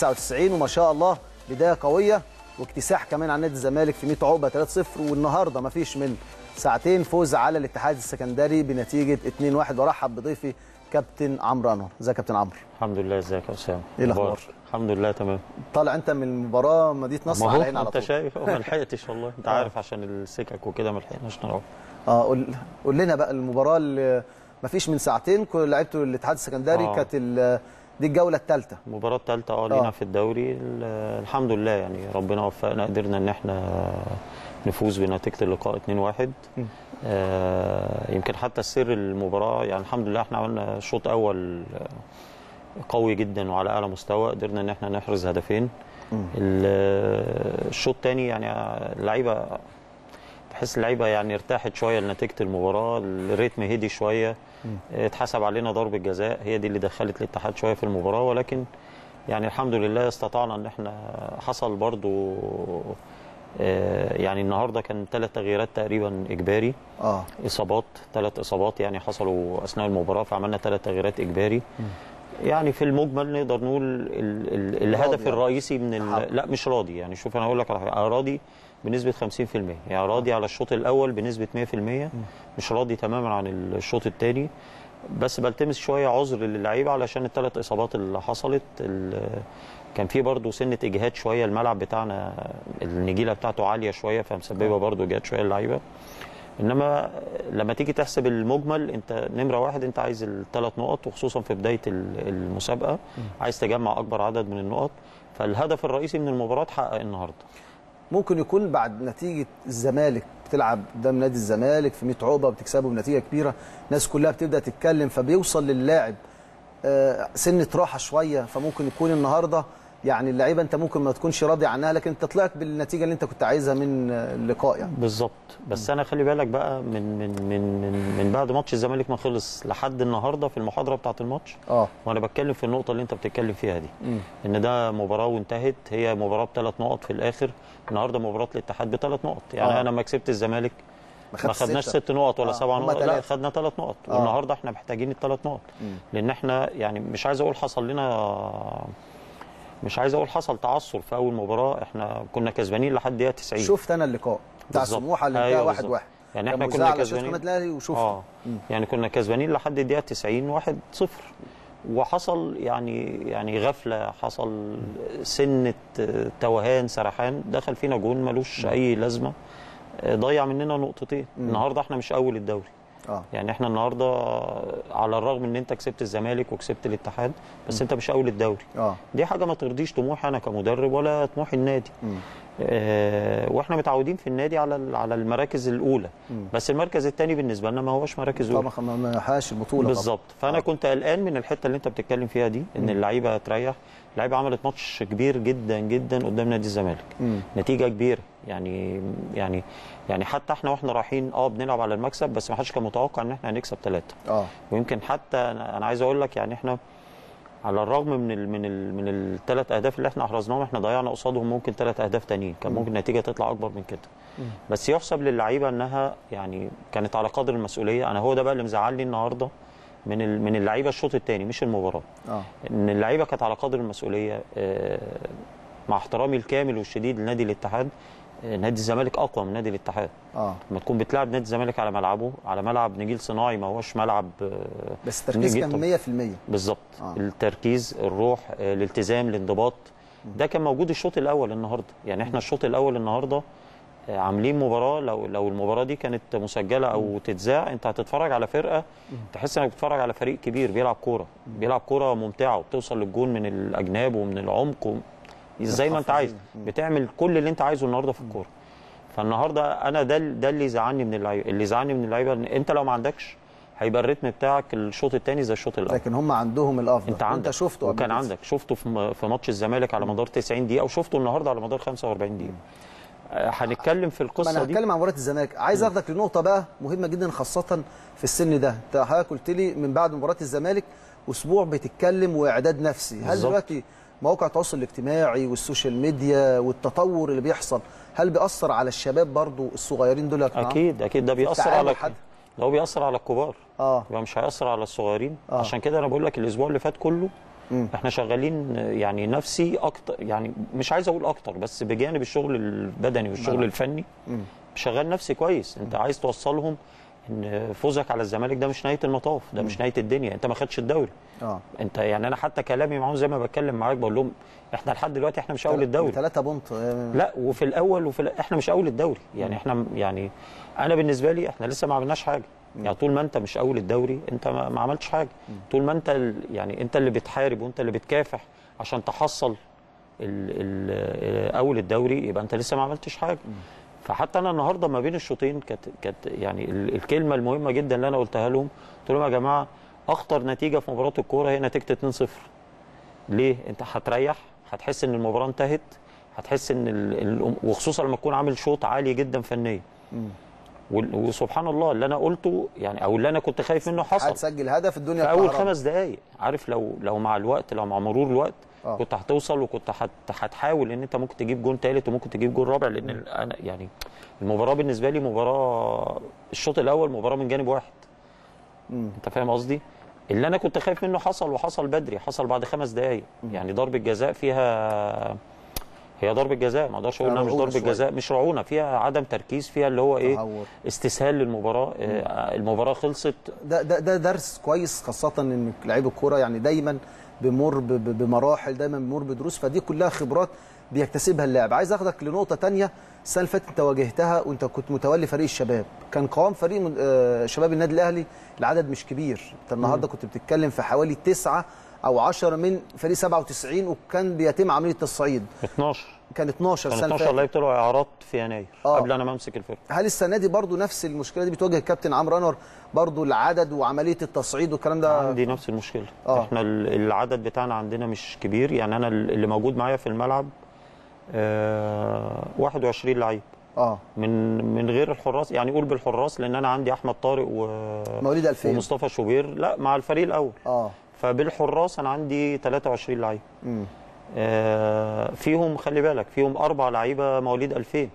وما شاء الله بداية قوية واكتساح كمان على نادي الزمالك في 100 عقبة 3-0، والنهاردة ما فيش من ساعتين فوز على الاتحاد السكندري بنتيجة 2-1. برحب بضيفي كابتن عمرو انور. ازيك يا كابتن عمرو؟ الحمد لله. ازيك يا اسامه؟ ايه الاخبار؟ الحمد لله تمام. طالع انت من المباراه مدينه نصر على عيني على طول. انت شايف ما لحقتش والله، انت عارف عشان السكك وكده ما لحقناش نروح. قول لنا بقى المباراه اللي ما فيش من ساعتين كل لعبتوا الاتحاد السكندري، كانت دي الجوله الثالثه، المباراه الثالثه لينا في الدوري. الحمد لله يعني ربنا وفقنا، قدرنا ان احنا نفوز بنتيجه اللقاء 2-1. يمكن حتى السر المباراه يعني الحمد لله احنا عملنا شوط اول قوي جدا وعلى اعلى مستوى، قدرنا ان احنا نحرز هدفين. الشوط الثاني يعني اللعيبه تحس اللعيبه يعني ارتاحت شويه لنتيجه المباراه، الريتم هدي شويه، اتحسب علينا ضربه جزاء هي دي اللي دخلت الاتحاد شويه في المباراه، ولكن يعني الحمد لله استطعنا ان احنا حصل برضو يعني النهارده كان 3 تغييرات تقريبا اجباري، اصابات، 3 اصابات يعني حصلوا اثناء المباراه، فعملنا 3 تغييرات اجباري. يعني في المجمل نقدر نقول الهدف الرئيسي من لا مش راضي، يعني شوف انا هقول لك على حاجه، انا راضي بنسبه 50%، يعني راضي على الشوط الاول بنسبه 100%، مش راضي تماما عن الشوط الثاني، بس بلتمس شويه عذر للعيبه علشان ال3 اصابات اللي حصلت. كان في برضه سنه اجهاد شويه، الملعب بتاعنا النجيله بتاعته عاليه شويه فمسببه برضه اجهاد شويه للعيبه، انما لما تيجي تحسب المجمل انت نمره 1 انت عايز ال3 نقط، وخصوصا في بدايه المسابقه عايز تجمع اكبر عدد من النقط، فالهدف الرئيسي من المباراه اتحقق النهارده. ممكن يكون بعد نتيجه الزمالك بتلعب قدام نادي الزمالك في 100 عقبه بتكسبه بنتيجه كبيره، الناس كلها بتبدا تتكلم، فبيوصل للاعب سنه راحه شويه، فممكن يكون النهارده يعني اللعيبه انت ممكن ما تكونش راضي عنها، لكن انت طلعت بالنتيجه اللي انت كنت عايزها من اللقاء يعني. بالظبط، بس انا خلي بالك بقى من من من من, من بعد ماتش الزمالك ما خلص لحد النهارده في المحاضره بتاعه الماتش، وانا بتكلم في النقطه اللي انت بتتكلم فيها دي، ان ده مباراه وانتهت، هي مباراه ب3 نقط في الاخر، النهارده مباراه الاتحاد ب3 نقط، يعني انا لما كسبت الزمالك ما خدناش 6 نقط ولا 7 نقط، لا خدنا 3 نقط، والنهارده احنا محتاجين ال3 نقط، لان احنا يعني مش عايز اقول حصل لنا، مش عايز اقول حصل تعثر في اول مباراه، احنا كنا كسبانين لحد دقيقه 90. شفت انا اللقاء بتاع سموحه اللي انتهى 1-1، يعني احنا كنا كسبانين، يعني كنا كسبانين لحد الدقيقه 90 1-0، وحصل يعني غفله، حصل سنه توهان، سرحان، دخل فينا جون ملوش اي لازمه، ضيع مننا 2 نقطة. النهارده احنا مش اول الدوري، يعني احنا النهارده على الرغم ان انت كسبت الزمالك وكسبت الاتحاد، بس انت مش اول الدوري، دي حاجه ما ترضيش طموحي انا كمدرب ولا طموح النادي، واحنا متعودين في النادي على المراكز الاولى، بس المركز الثاني بالنسبه لنا ما هوش مراكز اولى، طبعا ما نحققش البطوله بالظبط. فانا كنت قلقان من الحته اللي انت بتتكلم فيها دي، ان اللعيبه تريح، اللعيبه عملت ماتش كبير جدا جدا قدام نادي الزمالك، نتيجه كبيره، يعني حتى احنا رايحين بنلعب على المكسب، بس ما حدش كان متوقع ان احنا هنكسب 3، ويمكن حتى انا عايز اقول لك يعني احنا على الرغم من ال من ال من ال3 اهداف اللي احنا احرزناهم، احنا ضيعنا قصادهم ممكن 3 اهداف تانيين، كان ممكن النتيجه تطلع اكبر من كده، بس يحسب للعيبه انها يعني كانت على قدر المسؤوليه. انا هو ده بقى اللي مزعلني النهارده من اللعيبه الشوط الثاني مش المباراه، ان اللعيبه كانت على قدر المسؤوليه، مع احترامي الكامل والشديد لنادي الاتحاد، نادي الزمالك اقوى من نادي الاتحاد، لما تكون بتلعب نادي الزمالك على ملعبه، على ملعب نجيل صناعي ما هوش ملعب، بس التركيز كان 100% بالظبط، التركيز، الروح، الالتزام، الانضباط، ده كان موجود الشوط الاول النهارده. يعني احنا الشوط الاول النهارده عاملين مباراه، لو المباراه دي كانت مسجله او تتذاع انت هتتفرج على فرقه تحس انك بتتفرج على فريق كبير بيلعب كوره ممتعه، وبتوصل للجون من الاجناب ومن العمق زي ما انت عايز، بتعمل كل اللي انت عايزه النهارده في الكوره. فالنهارده انا ده اللي زعلني من اللعيبه، ان انت لو ما عندكش هيبقى الريتم بتاعك الشوط الثاني زي الشوط الاول، لكن هم عندهم الافضل، انت شفته، وكان عندك شفته في ماتش الزمالك على مدار 90 دقيقه، وشفته النهارده على مدار 45 دقيقه. هنتكلم في القصه دي، انا هتكلم عن مباراه الزمالك، عايز اخدك لنقطه بقى مهمه جدا خاصه في السن ده، انت حضرتك قلت لي من بعد مباراه الزمالك اسبوع بتتكلم واعداد نفسي، هل دلوقتي مواقع التواصل الاجتماعي والسوشيال ميديا والتطور اللي بيحصل هل بيأثر على الشباب برضو الصغيرين دول؟ اكيد ده بيأثر على لو بيأثر على الكبار، يبقى مش هيأثر على الصغيرين، عشان كده انا بقول لك الاسبوع اللي فات كله احنا شغالين يعني نفسي اكتر، يعني مش عايز اقول اكتر، بس بجانب الشغل البدني والشغل الفني شغال نفسي كويس، انت عايز توصلهم ان فوزك على الزمالك ده مش نهايه المطاف، ده مش نهايه الدنيا، انت ما خدتش الدوري، انت يعني انا حتى كلامي معاهم زي ما بتكلم معاك بقول لهم احنا لحد دلوقتي احنا مش اول الدوري، 3 بونت، لا وفي الاول احنا مش اول الدوري، يعني احنا يعني انا بالنسبه لي احنا لسه ما عملناش حاجه، يعني طول ما انت مش اول الدوري انت ما عملتش حاجه، طول ما انت يعني انت اللي بتحارب وانت اللي بتكافح عشان تحصل اول الدوري، يبقى انت لسه ما عملتش حاجه. فحتى انا النهارده ما بين الشوطين كانت يعني الكلمه المهمه جدا اللي انا قلتها لهم، قلت لهم يا جماعه اخطر نتيجه في مباراه الكوره هي نتيجه 2-0. ليه؟ انت هتريح، هتحس ان المباراه انتهت، هتحس ان وخصوصا لما تكون عامل شوط عالي جدا فنيا. وسبحان الله اللي انا قلته يعني او اللي انا كنت خايف منه حصل، هتسجل هدف الدنيا في اول 5 دقائق، عارف لو مع الوقت، لو مع مرور الوقت كنت هتوصل وكنت هتحاول ان انت ممكن تجيب جون ثالث وممكن تجيب جون رابع، لان انا يعني المباراه بالنسبه لي مباراه الشوط الاول مباراه من جانب واحد. انت فاهم قصدي؟ اللي انا كنت خايف منه حصل، وحصل بدري، حصل بعد 5 دقائق. يعني ضربه جزاء فيها، هي ضربه جزاء، ما اقدرش اقول انها مش ضربه جزاء، مش رعونه، فيها عدم تركيز، فيها اللي هو ايه، استسهال للمباراه. المباراه خلصت. ده درس كويس، خاصه ان لعيب الكوره يعني دايما بيمر بمراحل، دايما بيمر بدروس، فدي كلها خبرات بيكتسبها اللاعب. عايز اخدك لنقطه ثانيه، السنه اللي فاتت انت واجهتها وانت كنت متولي فريق الشباب، كان قوام فريق شباب النادي الاهلي العدد مش كبير، انت النهارده كنت بتتكلم في حوالي 9 أو 10 من فريق 97، وكان بيتم عمليه تصعيد 12، كان 12 سنه، 12 لاعب طلعوا اعارات في يناير قبل انا ما امسك الفرقه. هل السنه دي برضو نفس المشكله دي بتواجه الكابتن عمرو انور، برضو العدد وعمليه التصعيد والكلام ده؟ عندي نفس المشكله. احنا العدد بتاعنا عندنا مش كبير، يعني انا اللي موجود معايا في الملعب 21 لعيب من غير الحراس، يعني قول بالحراس، لان انا عندي احمد طارق ومواليد 2000 ومصطفى شوبير، لا مع الفريق الاول. فبالحراس انا عندي 23 لعيب. فيهم خلي بالك فيهم 4 لعيبه مواليد 2000.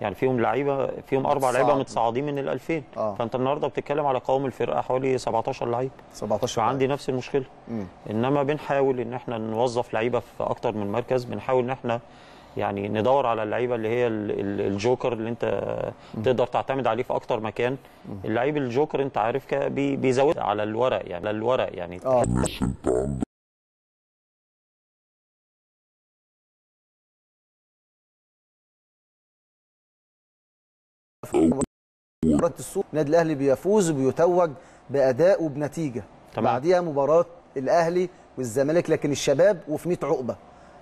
يعني فيهم لعيبه، فيهم 4 لعيبه متصاعدين من ال 2000. فانت النهارده بتتكلم على قوام الفرقه حوالي 17 لعيب. 17 عندي نفس المشكله. انما بنحاول ان احنا نوظف لعيبه في اكتر من مركز، بنحاول ان احنا يعني ندور على اللعيبه اللي هي الجوكر اللي انت تقدر تعتمد عليه في اكتر مكان. اللعيب الجوكر انت عارف بيزود على الورق، يعني مباراه السوق النادي الاهلي بيفوز وبيتوج باداء وبنتيجه. بعديها مباراه الاهلي والزمالك، لكن الشباب وفي 100 عقبه.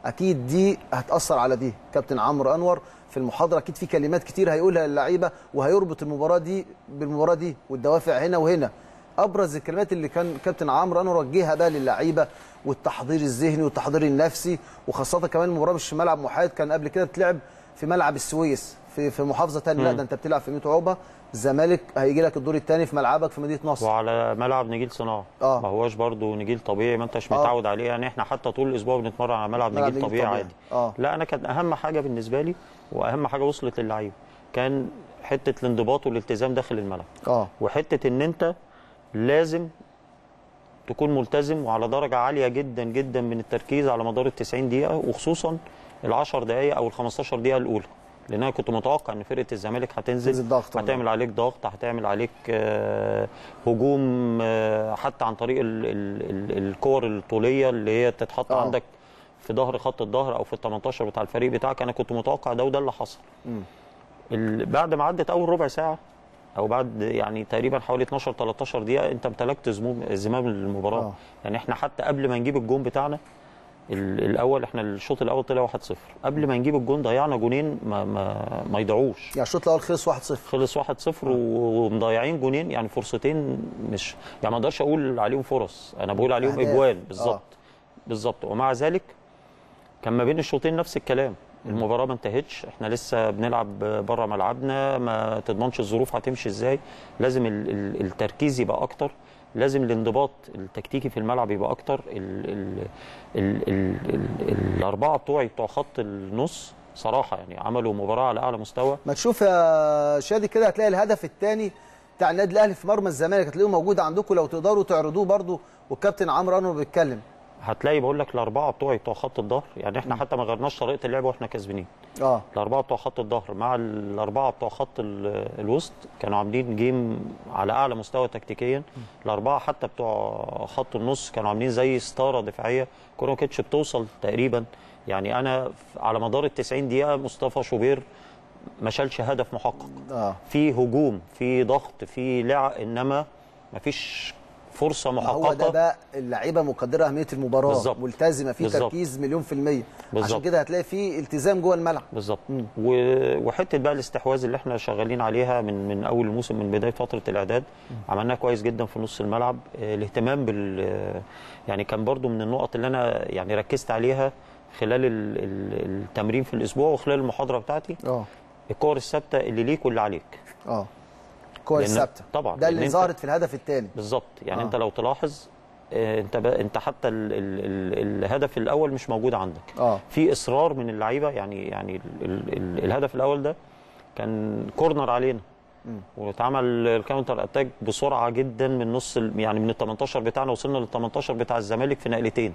اكيد دي هتاثر على دي. كابتن عمرو انور في المحاضره اكيد في كلمات كتير هيقولها للعيبه، وهيربط المباراه دي بالمباراه دي، والدوافع هنا وهنا. ابرز الكلمات اللي كان كابتن عمرو انور وجهها بقى للعيبه، والتحضير الذهني والتحضير النفسي، وخاصه كمان المباراه مش في ملعب محايد، كان قبل كده بتلعب في ملعب السويس في محافظه ثانيه، لا ده انت بتلعب في 100 عقبه. الزمالك هيجي لك الدور الثاني في ملعبك في مدينه نصر، وعلى ملعب نجيل صناعه. ما هواش برده نجيل طبيعي، ما انتش متعود عليه، يعني احنا حتى طول الاسبوع بنتمرن على ملعب نجيل طبيعي عادي. لا انا كان اهم حاجه بالنسبه لي، واهم حاجه وصلت للعيبه، كان حته الانضباط والالتزام داخل الملعب. وحته ان انت لازم تكون ملتزم وعلى درجه عاليه جدا جدا من التركيز على مدار ال 90 دقيقه، وخصوصا ال 10 دقائق او ال 15 دقيقه الاولى، لان انا كنت متوقع ان فرقه الزمالك هتنزل هتعمل عليك ضغط، هتعمل عليك هجوم، حتى عن طريق الكور الطوليه اللي هي بتتحط عندك في ظهر خط الظهر او في ال 18 بتاع الفريق بتاعك. انا كنت متوقع ده، وده اللي حصل. بعد ما عدت اول ربع ساعه، او بعد يعني تقريبا حوالي 12-13 دقيقه، انت امتلكت زمام المباراه. يعني احنا حتى قبل ما نجيب الجون بتاعنا الاول، احنا الشوط الاول طلع 1-0، قبل ما نجيب الجون ضيعنا جونين ما يضيعوش. يعني الشوط الاول خلص 1-0، خلص 1-0 ومضيعين جونين، يعني فرصتين، مش يعني ما اقدرش اقول عليهم فرص، انا بقول عليهم اجوان. بالظبط بالظبط. ومع ذلك كان ما بين الشوطين نفس الكلام، المباراه ما انتهتش، احنا لسه بنلعب بره ملعبنا، ما تضمنش الظروف هتمشي ازاي. لازم التركيز يبقى اكتر، لازم الانضباط التكتيكي في الملعب يبقى اكتر. الاربعه بتوع خط النص صراحه يعني عملوا مباراه على اعلى مستوى. ما تشوف يا شادي كده، هتلاقي الهدف الثاني بتاع النادي الاهلي في مرمى الزمالك، هتلاقيه موجود عندكم، لو تقدروا تعرضوه برضو، والكابتن عمرو انور بيتكلم، هتلاقي بقول لك الاربعه بتوع خط الظهر، يعني احنا حتى ما غيرناش طريقه اللعب واحنا كسبانين. الاربعه بتوع خط الظهر مع الاربعه بتوع خط الوسط كانوا عاملين جيم على اعلى مستوى تكتيكيا. الاربعه حتى بتوع خط النص كانوا عاملين زي ستاره دفاعيه، الكوره ما كانتش بتوصل تقريبا. يعني انا على مدار ال 90 دقيقه مصطفى شوبير ما شالش هدف محقق. في هجوم، في ضغط، في لعب، انما ما فيش فرصه محققه. هو ده بقى اللعيبه مقدره اهميه المباراه، بالزبط. ملتزمه، في تركيز مليون في الميه، بالزبط. عشان كده هتلاقي في التزام جوه الملعب، بالظبط. وحته بقى الاستحواذ اللي احنا شغالين عليها من اول الموسم، من بدايه فتره الاعداد، عملناها كويس جدا في نص الملعب. الاهتمام يعني كان برضو من النقط اللي انا يعني ركزت عليها خلال التمرين في الاسبوع وخلال المحاضره بتاعتي. الكور الثابته اللي ليك واللي عليك. كويس، ثابته طبعا، ده اللي ظهرت في الهدف الثاني بالظبط. يعني انت لو تلاحظ انت حتى الهدف الاول مش موجود عندك. في اصرار من اللعيبه، يعني الهدف الاول ده كان كورنر علينا واتعمل الكاونتر اتاك بسرعه جدا من نص، يعني من ال 18 بتاعنا وصلنا لل 18 بتاع الزمالك في نقلتين،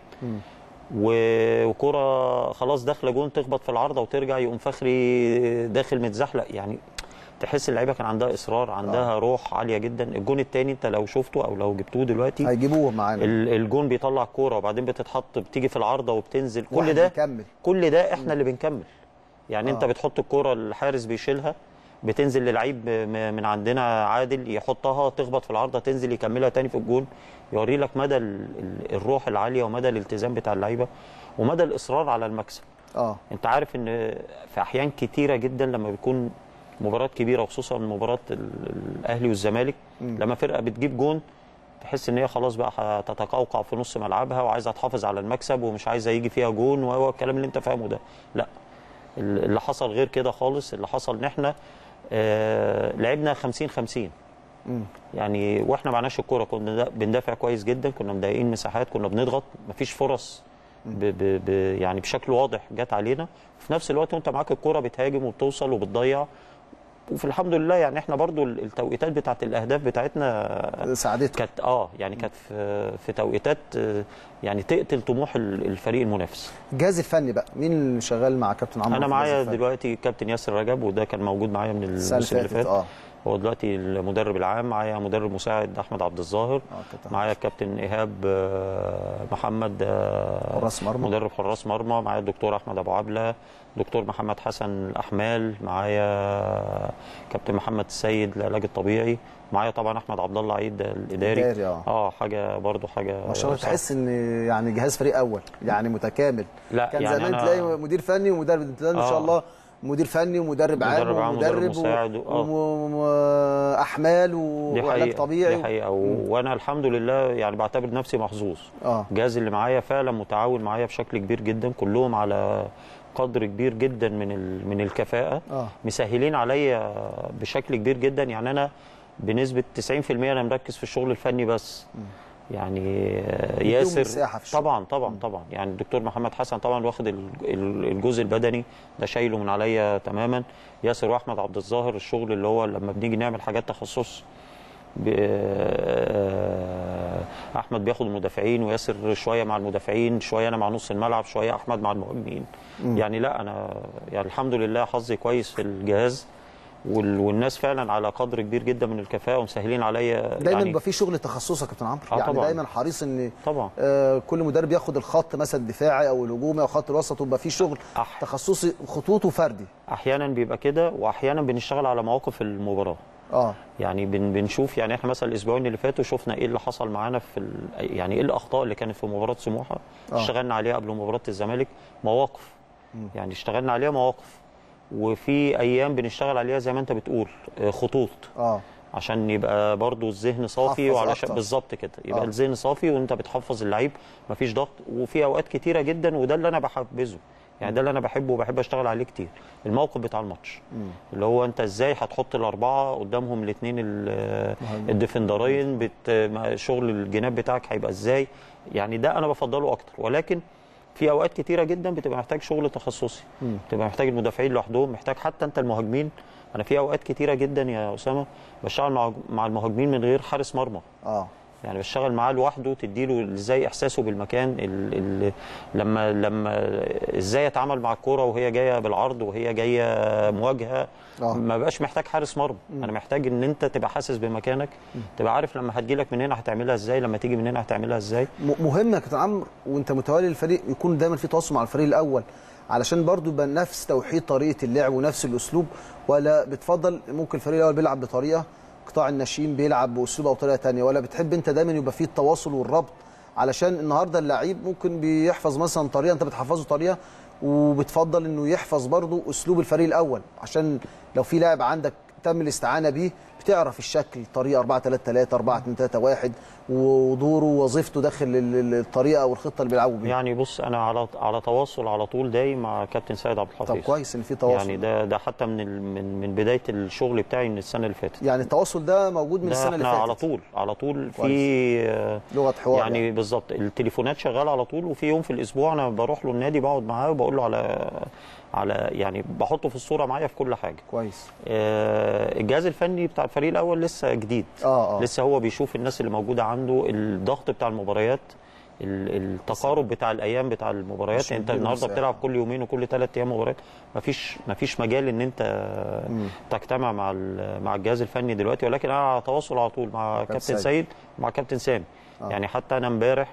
وكره خلاص داخله جون تخبط في العارضه وترجع، يقوم فخري داخل متزحلق. يعني تحس اللعيبه كان عندها اصرار، عندها روح عاليه جدا. الجون الثاني انت لو شفته او لو جبتوه دلوقتي هيجيبوه معانا، الجون بيطلع الكوره وبعدين بتتحط بتيجي في العارضه وبتنزل، كل ده احنا اللي بنكمل. يعني انت بتحط الكوره الحارس بيشيلها، بتنزل للعيب من عندنا عادل يحطها تخبط في العارضه تنزل يكملها تاني في الجون. يوري لك مدى الروح العاليه ومدى الالتزام بتاع اللعيبه ومدى الاصرار على المكسب. انت عارف ان في احيان كتيره جدا لما بيكون مباراه كبيره وخصوصا مباراه الاهلي والزمالك، لما فرقه بتجيب جون تحس ان هي خلاص بقى هتتقوقع في نص ملعبها وعايزه تحافظ على المكسب ومش عايزه يجي فيها جون، وهو الكلام اللي انت فاهمه ده. لا، اللي حصل غير كده خالص. اللي حصل ان احنا لعبنا 50-50، يعني واحنا معناش الكوره، كنا بندافع كويس جدا، كنا مضايقين مساحات، كنا بنضغط، مفيش فرص يعني بشكل واضح جت علينا. وفي نفس الوقت وانت معاك الكوره بتهاجم وبتوصل وبتضيع، وفي الحمد لله يعني احنا برضو التوقيتات بتاعت الاهداف بتاعتنا ساعدتنا، كانت يعني كانت في توقيتات يعني تقتل طموح الفريق المنافس. الجهاز الفني بقى مين اللي شغال مع كابتن عمرو؟ انا معايا دلوقتي كابتن ياسر رجب، وده كان موجود معايا من الموسم اللي فات. هو دلوقتي المدرب العام. معايا مدرب مساعد احمد عبد الظاهر، معايا الكابتن ايهاب محمد حراس مرمى، مدرب حراس مرمى، معايا الدكتور احمد ابو عبله، دكتور محمد حسن الاحمال، معايا كابتن محمد السيد العلاج الطبيعي، معايا طبعا احمد عبد الله عيد الاداري. حاجه برضو حاجه ما شاء الله. تحس ان يعني جهاز فريق اول يعني متكامل. لا كان يعني زمان تلاقي مدير فني ومدرب، ان شاء الله مدير فني ومدرب عام ومدرب مساعد واحمال وعلاج طبيعي. دي حقيقه. وانا الحمد لله يعني بعتبر نفسي محظوظ. الجهاز اللي معايا فعلا متعاون معايا بشكل كبير جدا، كلهم على قدر كبير جدا من الكفاءه، مسهلين عليا بشكل كبير جدا. يعني انا بنسبه 90% انا مركز في الشغل الفني بس. يعني ياسر طبعا يعني الدكتور محمد حسن طبعا واخد الجزء البدني ده، شايله من عليا تماما. ياسر واحمد عبد الظاهر الشغل اللي هو لما بنيجي نعمل حاجات تخصص، احمد بياخد المدافعين وياسر شويه مع المدافعين، شويه انا مع نص الملعب، شويه احمد مع المهاجمين. يعني لا انا يعني الحمد لله حظي كويس في الجهاز، والناس فعلا على قدر كبير جدا من الكفاءه ومسهلين عليا. دايما بيبقى في شغل تخصصي يا كابتن عمرو. يعني طبعًا. دايما حريص ان كل مدرب ياخد الخط مثلا الدفاعي او الهجومي او خط الوسط، ويبقى في شغل تخصصي خطوط فردي. احيانا بيبقى كده، واحيانا بنشتغل على مواقف المباراه. يعني بنشوف، يعني احنا مثلا الاسبوعين اللي فاتوا شفنا ايه اللي حصل معانا في يعني ايه الاخطاء اللي كانت في مباراه سموحه، اشتغلنا عليها قبل مباراه الزمالك. مواقف يعني اشتغلنا عليها مواقف، وفي ايام بنشتغل عليها زي ما انت بتقول خطوط، عشان يبقى برضو الذهن صافي، وعلشان بالظبط كده يبقى الذهن صافي وانت بتحفظ اللعيب، مفيش ضغط. وفي اوقات كتيره جدا، وده اللي انا بحبذه، يعني ده اللي انا بحبه وبحب اشتغل عليه كتير، الموقف بتاع الماتش، اللي هو انت ازاي هتحط الاربعه قدامهم الاثنين الديفندرين، شغل الجناب بتاعك هيبقى ازاي. يعني ده انا بفضله اكتر، ولكن في اوقات كتيره جدا بتبقى محتاج شغل تخصصي، بتبقى محتاج المدافعين لوحدهم، محتاج حتى انت المهاجمين. انا في اوقات كتيره جدا يا اسامه بشتغل مع المهاجمين من غير حارس مرمى. يعني بشتغل معاه لوحده، تديله ازاي احساسه بالمكان، لما ازاي يتعامل مع الكوره وهي جايه بالعرض وهي جايه مواجهه. ما بقاش محتاج حارس مرمى، انا محتاج ان انت تبقى حاسس بمكانك، تبقى عارف لما هتجيلك من هنا هتعملها ازاي، لما تيجي من هنا هتعملها ازاي. مهم يا كابتن عمرو وانت متولي الفريق يكون دايما في تواصل مع الفريق الاول، علشان برضو يبقى نفس توحيد طريقه اللعب ونفس الاسلوب، ولا بتفضل ممكن الفريق الاول بيلعب بطريقه، قطاع الناشئين بيلعب باسلوب او طريقه ثانيه، ولا بتحب انت دايما يبقى فيه التواصل والربط؟ علشان النهارده اللعيب ممكن بيحفظ مثلا طريقه انت بتحفظه طريقه، وبتفضل انه يحفظ برضه اسلوب الفريق الاول، عشان لو في لاعب عندك تم الاستعانه بيه تعرف الشكل، طريقه 4-3-3 4-2-3-1 ودوره ووظيفته داخل الطريقه والخطه اللي بيلعبوا بيها. يعني بص انا على تواصل على طول دايم مع كابتن سيد عبد الحفيظ. طب كويس ان في تواصل. يعني ده حتى من بدايه الشغل بتاعي من السنه اللي فاتت. يعني التواصل ده موجود من السنه اللي فاتت. على طول في لغه حوار يعني بالظبط. التليفونات شغاله على طول، وفي يوم في الاسبوع انا بروح له النادي بقعد معاه وبقول له على يعني بحطه في الصوره معايا في كل حاجه. كويس. الجهاز الفني بتاع الفريق الاول لسه جديد. لسه هو بيشوف الناس اللي موجوده عنده، الضغط بتاع المباريات، التقارب بتاع الايام بتاع المباريات. انت النهارده بتلعب كل يومين وكل 3 ايام مباريات، مفيش مجال ان انت تجتمع مع الجهاز الفني دلوقتي. ولكن انا على تواصل على طول مع كابتن سيد ومع كابتن سامي. يعني حتى انا امبارح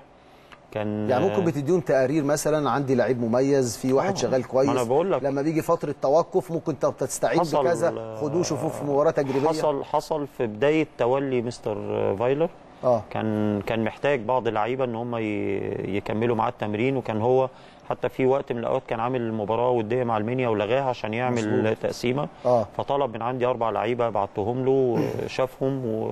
كان يعني ممكن بتديهم تقارير مثلا عندي لعيب مميز، في واحد شغال كويس. أنا بقول لك لما بيجي فتره توقف ممكن تستعيد بكذا، خدوه شوفوه في مباراه تجريبيه. حصل في بدايه تولي مستر فايلر كان محتاج بعض اللعيبه ان هم يكملوا معاه التمرين، وكان هو حتى في وقت من الاوقات كان عامل مباراه وديه مع المنيا ولغاها عشان يعمل تقسيمه. فطلب من عندي 4 لعيبه بعتهم له شافهم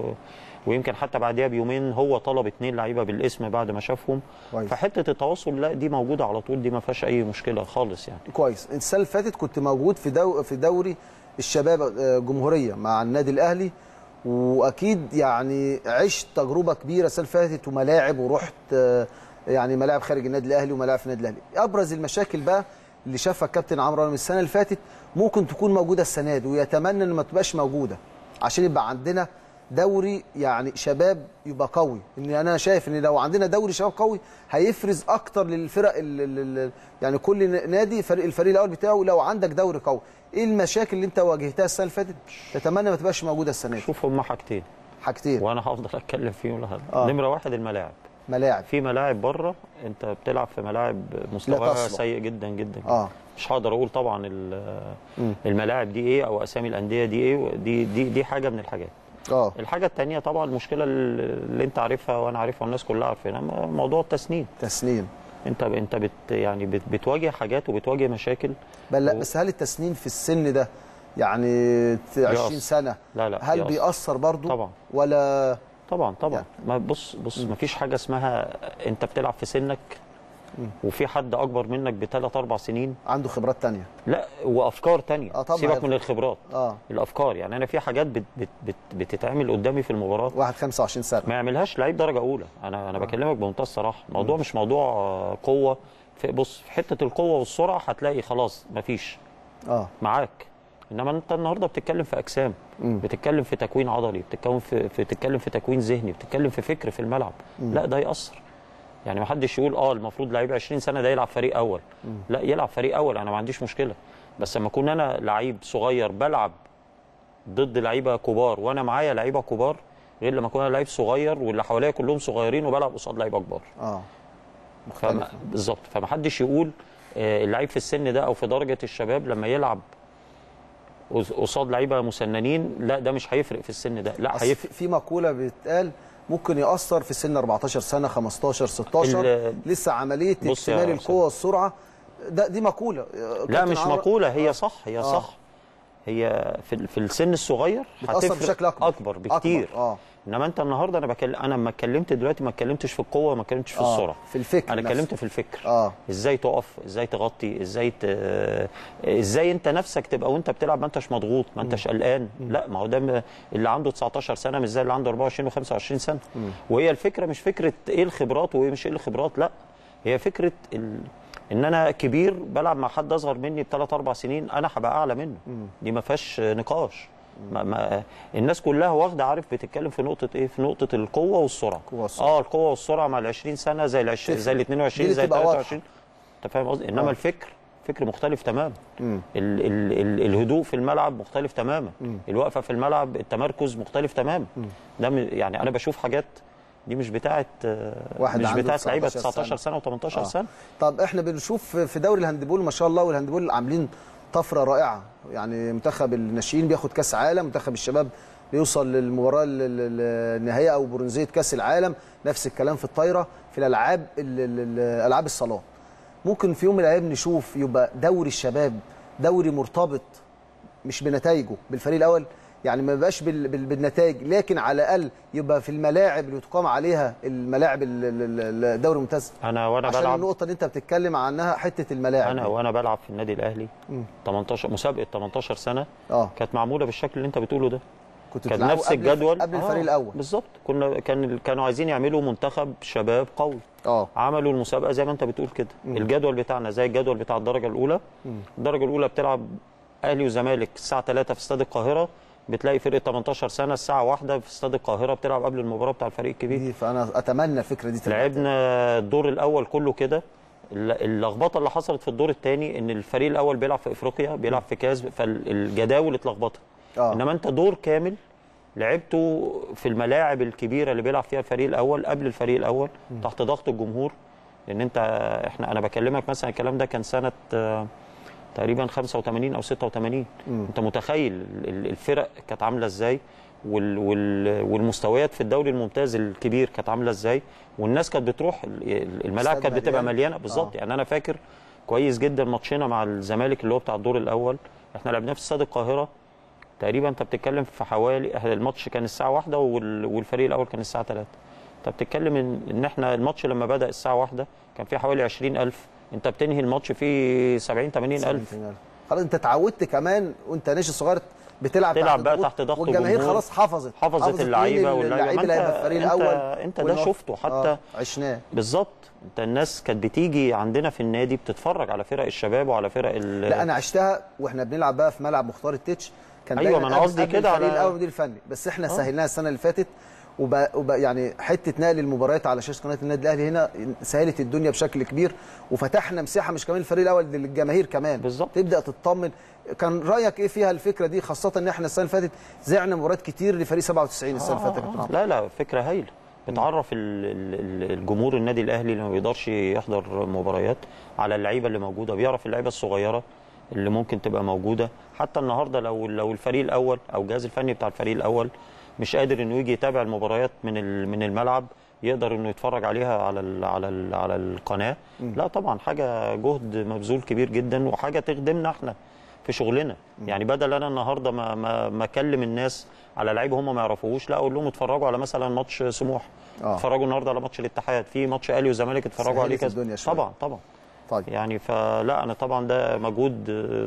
ويمكن حتى بعديها بيومين هو طلب 2 لعيبه بالاسم بعد ما شافهم. فحته التواصل لا دي موجوده على طول، دي ما فيهاش اي مشكله خالص. يعني كويس. السنه اللي فاتت كنت موجود في دوري الشباب جمهوريه مع النادي الاهلي، واكيد يعني عشت تجربه كبيره السنه اللي فاتت وملاعب، ورحت يعني ملاعب خارج النادي الاهلي وملاعب في النادي الاهلي. ابرز المشاكل بقى اللي شافها الكابتن عمرو انور السنه اللي فاتت ممكن تكون موجوده السنه دي، ويتمنى ان ما تبقاش موجوده عشان يبقى عندنا دوري يعني شباب يبقى قوي. ان انا شايف ان لو عندنا دوري شباب قوي هيفرز اكتر للفرق يعني كل نادي الفريق الاول بتاعه لو عندك دوري قوي. ايه المشاكل اللي انت واجهتها السنه اللي فاتت تتمنى ما تبقاش موجوده السنه دي؟ شوف هما حاجتين وانا هفضل اتكلم فيهم لحد. نمره واحد الملاعب. في ملاعب بره انت بتلعب في ملاعب مستواها سيء جدا جدا. مش هقدر اقول طبعا الملاعب دي ايه او اسامي الانديه دي ايه، دي حاجه من الحاجات. الحاجة التانية طبعا المشكلة اللي انت عارفها وانا عارفها والناس كلها عارفينها، موضوع التسنين. انت يعني بتواجه حاجات وبتواجه مشاكل. بس هل التسنين في السن ده يعني 20 سنة لا هل بيأثر برضو؟ طبعا. ولا طبعا يعني. بص مفيش حاجة اسمها انت بتلعب في سنك وفي حد اكبر منك ب3-4 سنين عنده خبرات تانية لا وافكار تانية. سيبك من الخبرات، الافكار. يعني انا في حاجات بتتعمل قدامي في المباراه واحد 25 سنه ما يعملهاش لعيب درجه اولى. انا بكلمك بمنتهى الصراحه. الموضوع مش موضوع قوه. بص في حته القوه والسرعه هتلاقي خلاص مفيش معاك، انما انت النهارده بتتكلم في اجسام، بتتكلم في تكوين عضلي، بتتكلم في تكوين ذهني، بتتكلم في فكر في الملعب. لا ده يأثر. يعني ما حدش يقول المفروض لعيب 20 سنه ده يلعب فريق اول. لا يلعب فريق اول انا ما عنديش مشكله، بس لما اكون انا لعيب صغير بلعب ضد لعيبه كبار وانا معايا لعيبه كبار، غير لما اكون انا لعيب صغير واللي حواليا كلهم صغيرين وبلعب قصاد لعيبه كبار. مختلف بالظبط. فما حدش يقول اللعيب في السن ده او في درجه الشباب لما يلعب قصاد لعيبه مسننين لا ده مش هيفرق في السن ده. لا هيفرق. في مقوله بتقال ممكن يأثر في سن 14 سنة 15 16 لسه عملية اكتمال القوة والسرعة. دي مقولة. لا مش مقولة، هي صح. هي في السن الصغير هتأثر بشكل أكبر بكتير. إنما أنت النهاردة أنا ما اتكلمت دلوقتي ما اتكلمتش في القوة، ما اتكلمتش في السرعة، في الفكر. أنا اتكلمت في الفكر. إزاي تقف، إزاي تغطي، إزاي أنت نفسك تبقى وأنت بتلعب ما أنتش مضغوط، ما أنتش قلقان. لا ما هو ده اللي عنده 19 سنة مش زي اللي عنده 24 و25 سنة. وهي الفكرة مش فكرة إيه الخبرات وإيه مش إيه الخبرات، لا هي فكرة ان انا كبير بلعب مع حد اصغر مني ب3-4 سنين انا هبقى اعلى منه. دي ما فيهاش نقاش. الناس كلها واخده عارف بتتكلم في نقطه ايه، في نقطه القوه والسرعه. القوه والسرعه مع ال20 سنه زي ال20 زي ال22 زي ال23. انت فاهم قصدي؟ انما الفكر مختلف تماما. الهدوء في الملعب مختلف تماما. الوقفه في الملعب، التمركز مختلف تماما. ده يعني انا بشوف حاجات دي مش بتاعه لعيبه 19 سنه و18 سنه. طب احنا بنشوف في دوري الهاندبول ما شاء الله، والهاندبول عاملين طفره رائعه. يعني منتخب الناشئين بياخد كاس عالم، منتخب الشباب بيوصل للمباراه النهائيه او برونزيه كاس العالم، نفس الكلام في الطايره، في الالعاب الصالات. ممكن في يوم من الايام نشوف يبقى دوري الشباب دوري مرتبط مش بنتائجه بالفريق الاول، يعني ما بقاش بالنتائج، لكن على الاقل يبقى في الملاعب اللي تقام عليها الملاعب الدوري الممتاز. انا وانا بلعب، عشان النقطه اللي انت بتتكلم عنها حته الملاعب، انا وانا بلعب في النادي الاهلي 18 مسابقه 18 سنه كانت معموله بالشكل اللي انت بتقوله ده، كان نفس الجدول قبل الفريق الاول بالظبط. كانوا عايزين يعملوا منتخب شباب قوي، عملوا المسابقه زي ما انت بتقول كده، الجدول بتاعنا زي الجدول بتاع الدرجه الاولى. الدرجه الاولى بتلعب اهلي وزمالك الساعه 3 في استاد القاهره، بتلاقي فرقه 18 سنه الساعه 1 في استاد القاهره بتلعب قبل المباراه بتاع الفريق الكبير. فانا اتمنى الفكره دي تبقى. لعبنا الدور الاول كله كده. اللخبطه اللي حصلت في الدور الثاني ان الفريق الاول بيلعب في افريقيا، بيلعب في كاس، فالجداول اتلخبطت. انما انت دور كامل لعبته في الملاعب الكبيره اللي بيلعب فيها الفريق الاول قبل الفريق الاول تحت ضغط الجمهور، لان انت انا بكلمك مثلا الكلام ده كان سنه تقريبا 85 او 86. انت متخيل الفرق كانت عامله ازاي، والمستويات في الدوري الممتاز الكبير كانت عامله ازاي، والناس كانت بتروح الملاعب كانت بتبقى مليانه بالظبط. يعني انا فاكر كويس جدا ماتشنا مع الزمالك اللي هو بتاع الدور الاول، احنا لعبناه في استاد القاهره تقريبا، انت بتتكلم في حوالي الماتش كان الساعه 1 والفريق الاول كان الساعه 3. انت بتتكلم ان احنا الماتش لما بدا الساعه 1 كان في حوالي 20000، انت بتنهي الماتش فيه 70 80 ألف. خلاص انت اتعودت كمان وانت ناشئ صغير بتلعب بقى تحت ضغط والجماهير، خلاص حفظت اللعيبه اللي هيبقى الفريق الاول، انت ده شفته حتى عشناه بالظبط. انت الناس كانت بتيجي عندنا في النادي بتتفرج على فرق الشباب وعلى فرق لا انا عشتها واحنا بنلعب بقى في ملعب مختار التتش، كان ايوه ما انا قصدي كده على الفريق الاول دي الفني، بس احنا سهلناها السنه اللي فاتت، وبقى يعني حته نقل المباريات على شاشه قناه النادي الاهلي هنا سهلت الدنيا بشكل كبير، وفتحنا مساحه مش كمان الفريق الاول للجماهير كمان بالزبط. تبدا تطمن. كان رايك ايه فيها الفكره دي، خاصه ان احنا السنه اللي فاتت زعنا مباريات كتير لفريق 97 السنه اللي فاتت لا فكره هايله، بتعرف الجمهور النادي الاهلي اللي ما بيقدرش يحضر مباريات على اللعيبه اللي موجوده، بيعرف اللعيبه الصغيره اللي ممكن تبقى موجوده. حتى النهارده لو الفريق الاول او الجهاز الفني بتاع الفريق الاول مش قادر انه يجي يتابع المباريات من الملعب، يقدر انه يتفرج عليها على القناه. لا طبعا حاجه جهد مبذول كبير جدا، وحاجه تخدمنا احنا في شغلنا. يعني بدل انا النهارده ما اكلم الناس على لعيبه هم ما يعرفوهوش، لا اقول لهم اتفرجوا على مثلا ماتش سموح، اتفرجوا النهارده على ماتش الاتحاد، في ماتش اهلي وزمالك اتفرجوا عليه كذا. طبعا يعني فلا انا طبعا ده مجهود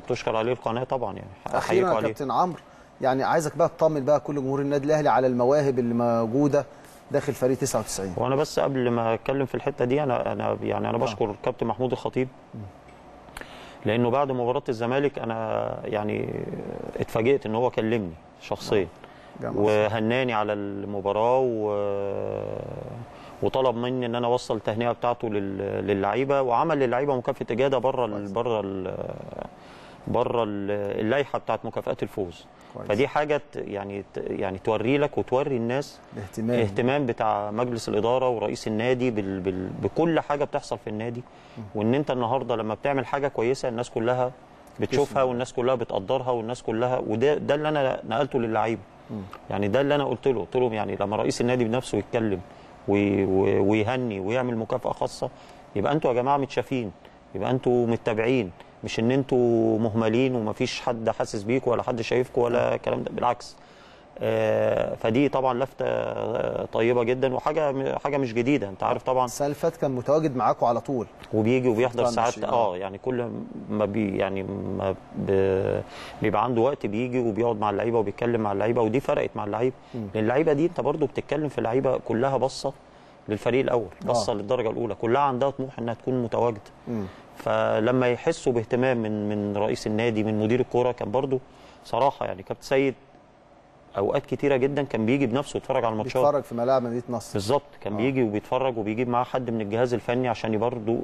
تشكر عليه القناه طبعا. يعني احييكوا عليه. كابتن عمرو، يعني عايزك بقى تطمن بقى كل جمهور النادي الاهلي على المواهب اللي موجوده داخل فريق 99. وانا بس قبل ما اتكلم في الحته دي انا بشكر كابتن محمود الخطيب، لانه بعد مباراه الزمالك انا يعني اتفاجئت ان هو كلمني شخصيا وهناني على المباراه وطلب مني ان انا اوصل التهنئه بتاعته للعيبه، وعمل للعيبه مكافاه اجاده بره اللائحه بتاعت مكافآت الفوز. فدي حاجه يعني توري لك وتوري الناس الاهتمام بتاع مجلس الاداره ورئيس النادي بكل حاجه بتحصل في النادي، وان انت النهارده لما بتعمل حاجه كويسه الناس كلها بتشوفها والناس كلها بتقدرها والناس كلها، وده اللي انا نقلته للعيبه. يعني ده اللي انا قلت لهم يعني لما رئيس النادي بنفسه يتكلم ويهني ويعمل مكافأة خاصة، يبقى انتوا يا جماعة متشافين، يبقى انتوا متابعين، مش ان انتوا مهملين ومفيش حد حاسس بيكوا ولا حد شايفكوا ولا الكلام ده، بالعكس. فدي طبعا لفتة طيبة جدا وحاجة مش جديدة. انت عارف طبعا السنة اللي فاتت كان متواجد معاكوا على طول وبيجي وبيحضر ساعات يعني كل ما بيبقى عنده وقت بيجي وبيقعد مع اللعيبة وبيتكلم مع اللعيبة، ودي فرقت مع اللعيبة. لان اللعيبة دي انت برضو بتتكلم في اللعيبة كلها بصة للفريق الأول، بصة للدرجة الأولى، كلها عندها طموح انها تكون متواجدة. فلما يحسوا باهتمام من رئيس النادي، من مدير الكورة، كان برضو صراحة يعني كابتن سيد اوقات كتيره جدا كان بيجي بنفسه يتفرج على الماتشات، بيتفرج في ملاعب مدينه نصر بالظبط، كان بيجي وبيتفرج وبيجيب معاه حد من الجهاز الفني، عشان برضه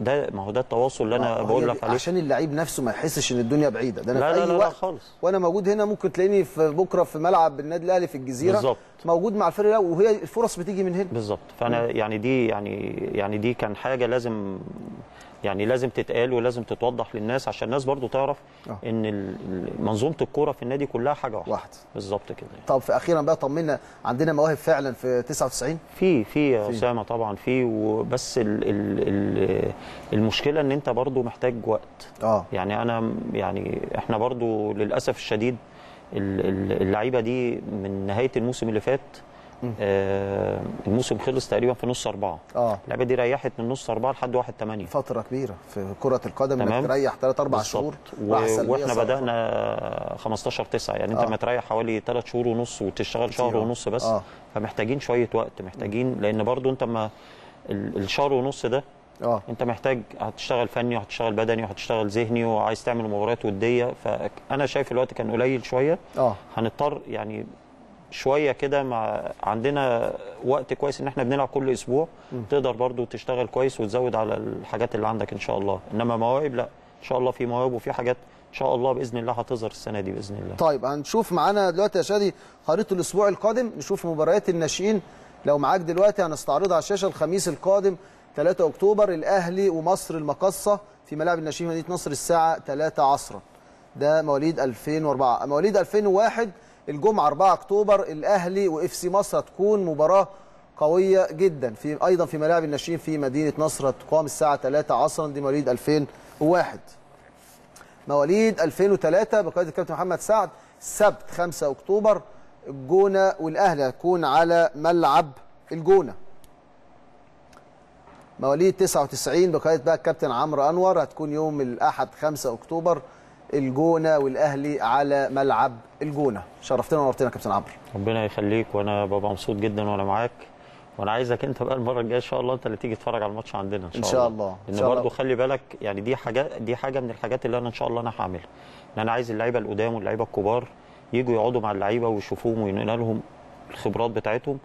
ده ما هو ده التواصل اللي انا بقول لك عليه، عشان اللعيب نفسه ما يحسش ان الدنيا بعيده. ده انا لا في اي وقت خالص وانا موجود هنا، ممكن تلاقيني في بكره في ملعب النادي الاهلي في الجزيره بالظبط، موجود مع الفريق الاول، وهي الفرص بتيجي من هنا بالظبط. فانا يعني دي كان حاجه لازم لازم تتقال ولازم تتوضح للناس، عشان الناس برضو تعرف ان منظومه الكوره في النادي كلها حاجه واحده بالظبط كده. طب اخيرا بقى طمنا، عندنا مواهب فعلا في 99؟ في يا اسامه طبعا في، وبس المشكله ان انت برضو محتاج وقت. يعني انا احنا برضو للاسف الشديد اللعيبه دي من نهايه الموسم اللي فات الموسم خلص تقريبا في نص 4. اللعيبه دي ريحت من نص 4 لحد 1/8، فتره كبيره في كره القدم انك تريح 3-4 شهور. واحنا بدانا 15/9 يعني انت ما تريح حوالي 3 شهور ونص وتشتغل شهر ونص بس. فمحتاجين شويه وقت، محتاجين لان برضو انت ما الشهر ونص ده انت محتاج هتشتغل فني وهتشتغل بدني وهتشتغل ذهني وعايز تعمل مباريات وديه. فانا شايف الوقت كان قليل شويه. هنضطر يعني شويه كده مع عندنا وقت كويس ان احنا بنلعب كل اسبوع. تقدر برضو تشتغل كويس وتزود على الحاجات اللي عندك ان شاء الله، انما مواهب لا، ان شاء الله في مواهب وفي حاجات ان شاء الله باذن الله هتظهر السنه دي باذن الله. طيب هنشوف معانا دلوقتي يا شادي خريطه الاسبوع القادم، نشوف مباريات الناشئين لو معاك دلوقتي، هنستعرضها على الشاشه. الخميس القادم 3 اكتوبر الاهلي ومصر المقاصه في ملاعب الناشئين مدينه نصر الساعه 3 عصرا، ده مواليد 2004. مواليد 2001 الجمعه 4 اكتوبر الاهلي واف سي مصر، هتكون مباراه قويه جدا في ايضا في ملاعب الناشئين في مدينه نصر، تقام الساعه 3 عصرا، دي مواليد 2001. مواليد 2003 بقياده الكابتن محمد سعد السبت 5 اكتوبر الجونه والاهلي، هتكون على ملعب الجونه. مواليد 99 بقياده بقى الكابتن عمرو انور، هتكون يوم الاحد 5 اكتوبر الجونه والاهلي على ملعب الجونه. شرفتنا ونورتنا يا كابتن عمرو. ربنا يخليك، وانا ببقى مبسوط جدا وانا معاك، وانا عايزك انت بقى المره الجايه ان شاء الله انت اللي تيجي تتفرج على الماتش عندنا ان شاء الله. ان برضه خلي بالك يعني دي حاجه من الحاجات اللي انا ان شاء الله انا هعملها، ان انا عايز اللعيبه القدام واللعيبه الكبار يجوا يقعدوا مع اللعيبه ويشوفوهم وينقلوا لهم الخبرات بتاعتهم.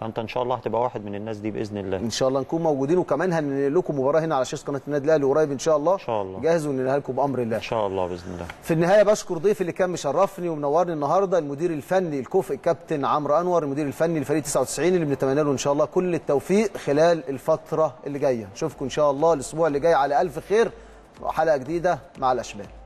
فانت ان شاء الله هتبقى واحد من الناس دي باذن الله. ان شاء الله نكون موجودين، وكمان هننقل لكم مباراه هنا على شاشه قناه النادي الاهلي قريب ان شاء الله. جاهز وننقلها لكم بامر الله ان شاء الله باذن الله. في النهايه بشكر ضيفي اللي كان مشرفني ومنورني النهارده، المدير الفني الكفء الكابتن عمرو انور، المدير الفني لفريق 99 اللي بنتمنى له ان شاء الله كل التوفيق خلال الفتره اللي جايه. نشوفكم ان شاء الله الاسبوع اللي جاي على الف خير، حلقه جديده مع الاشبال.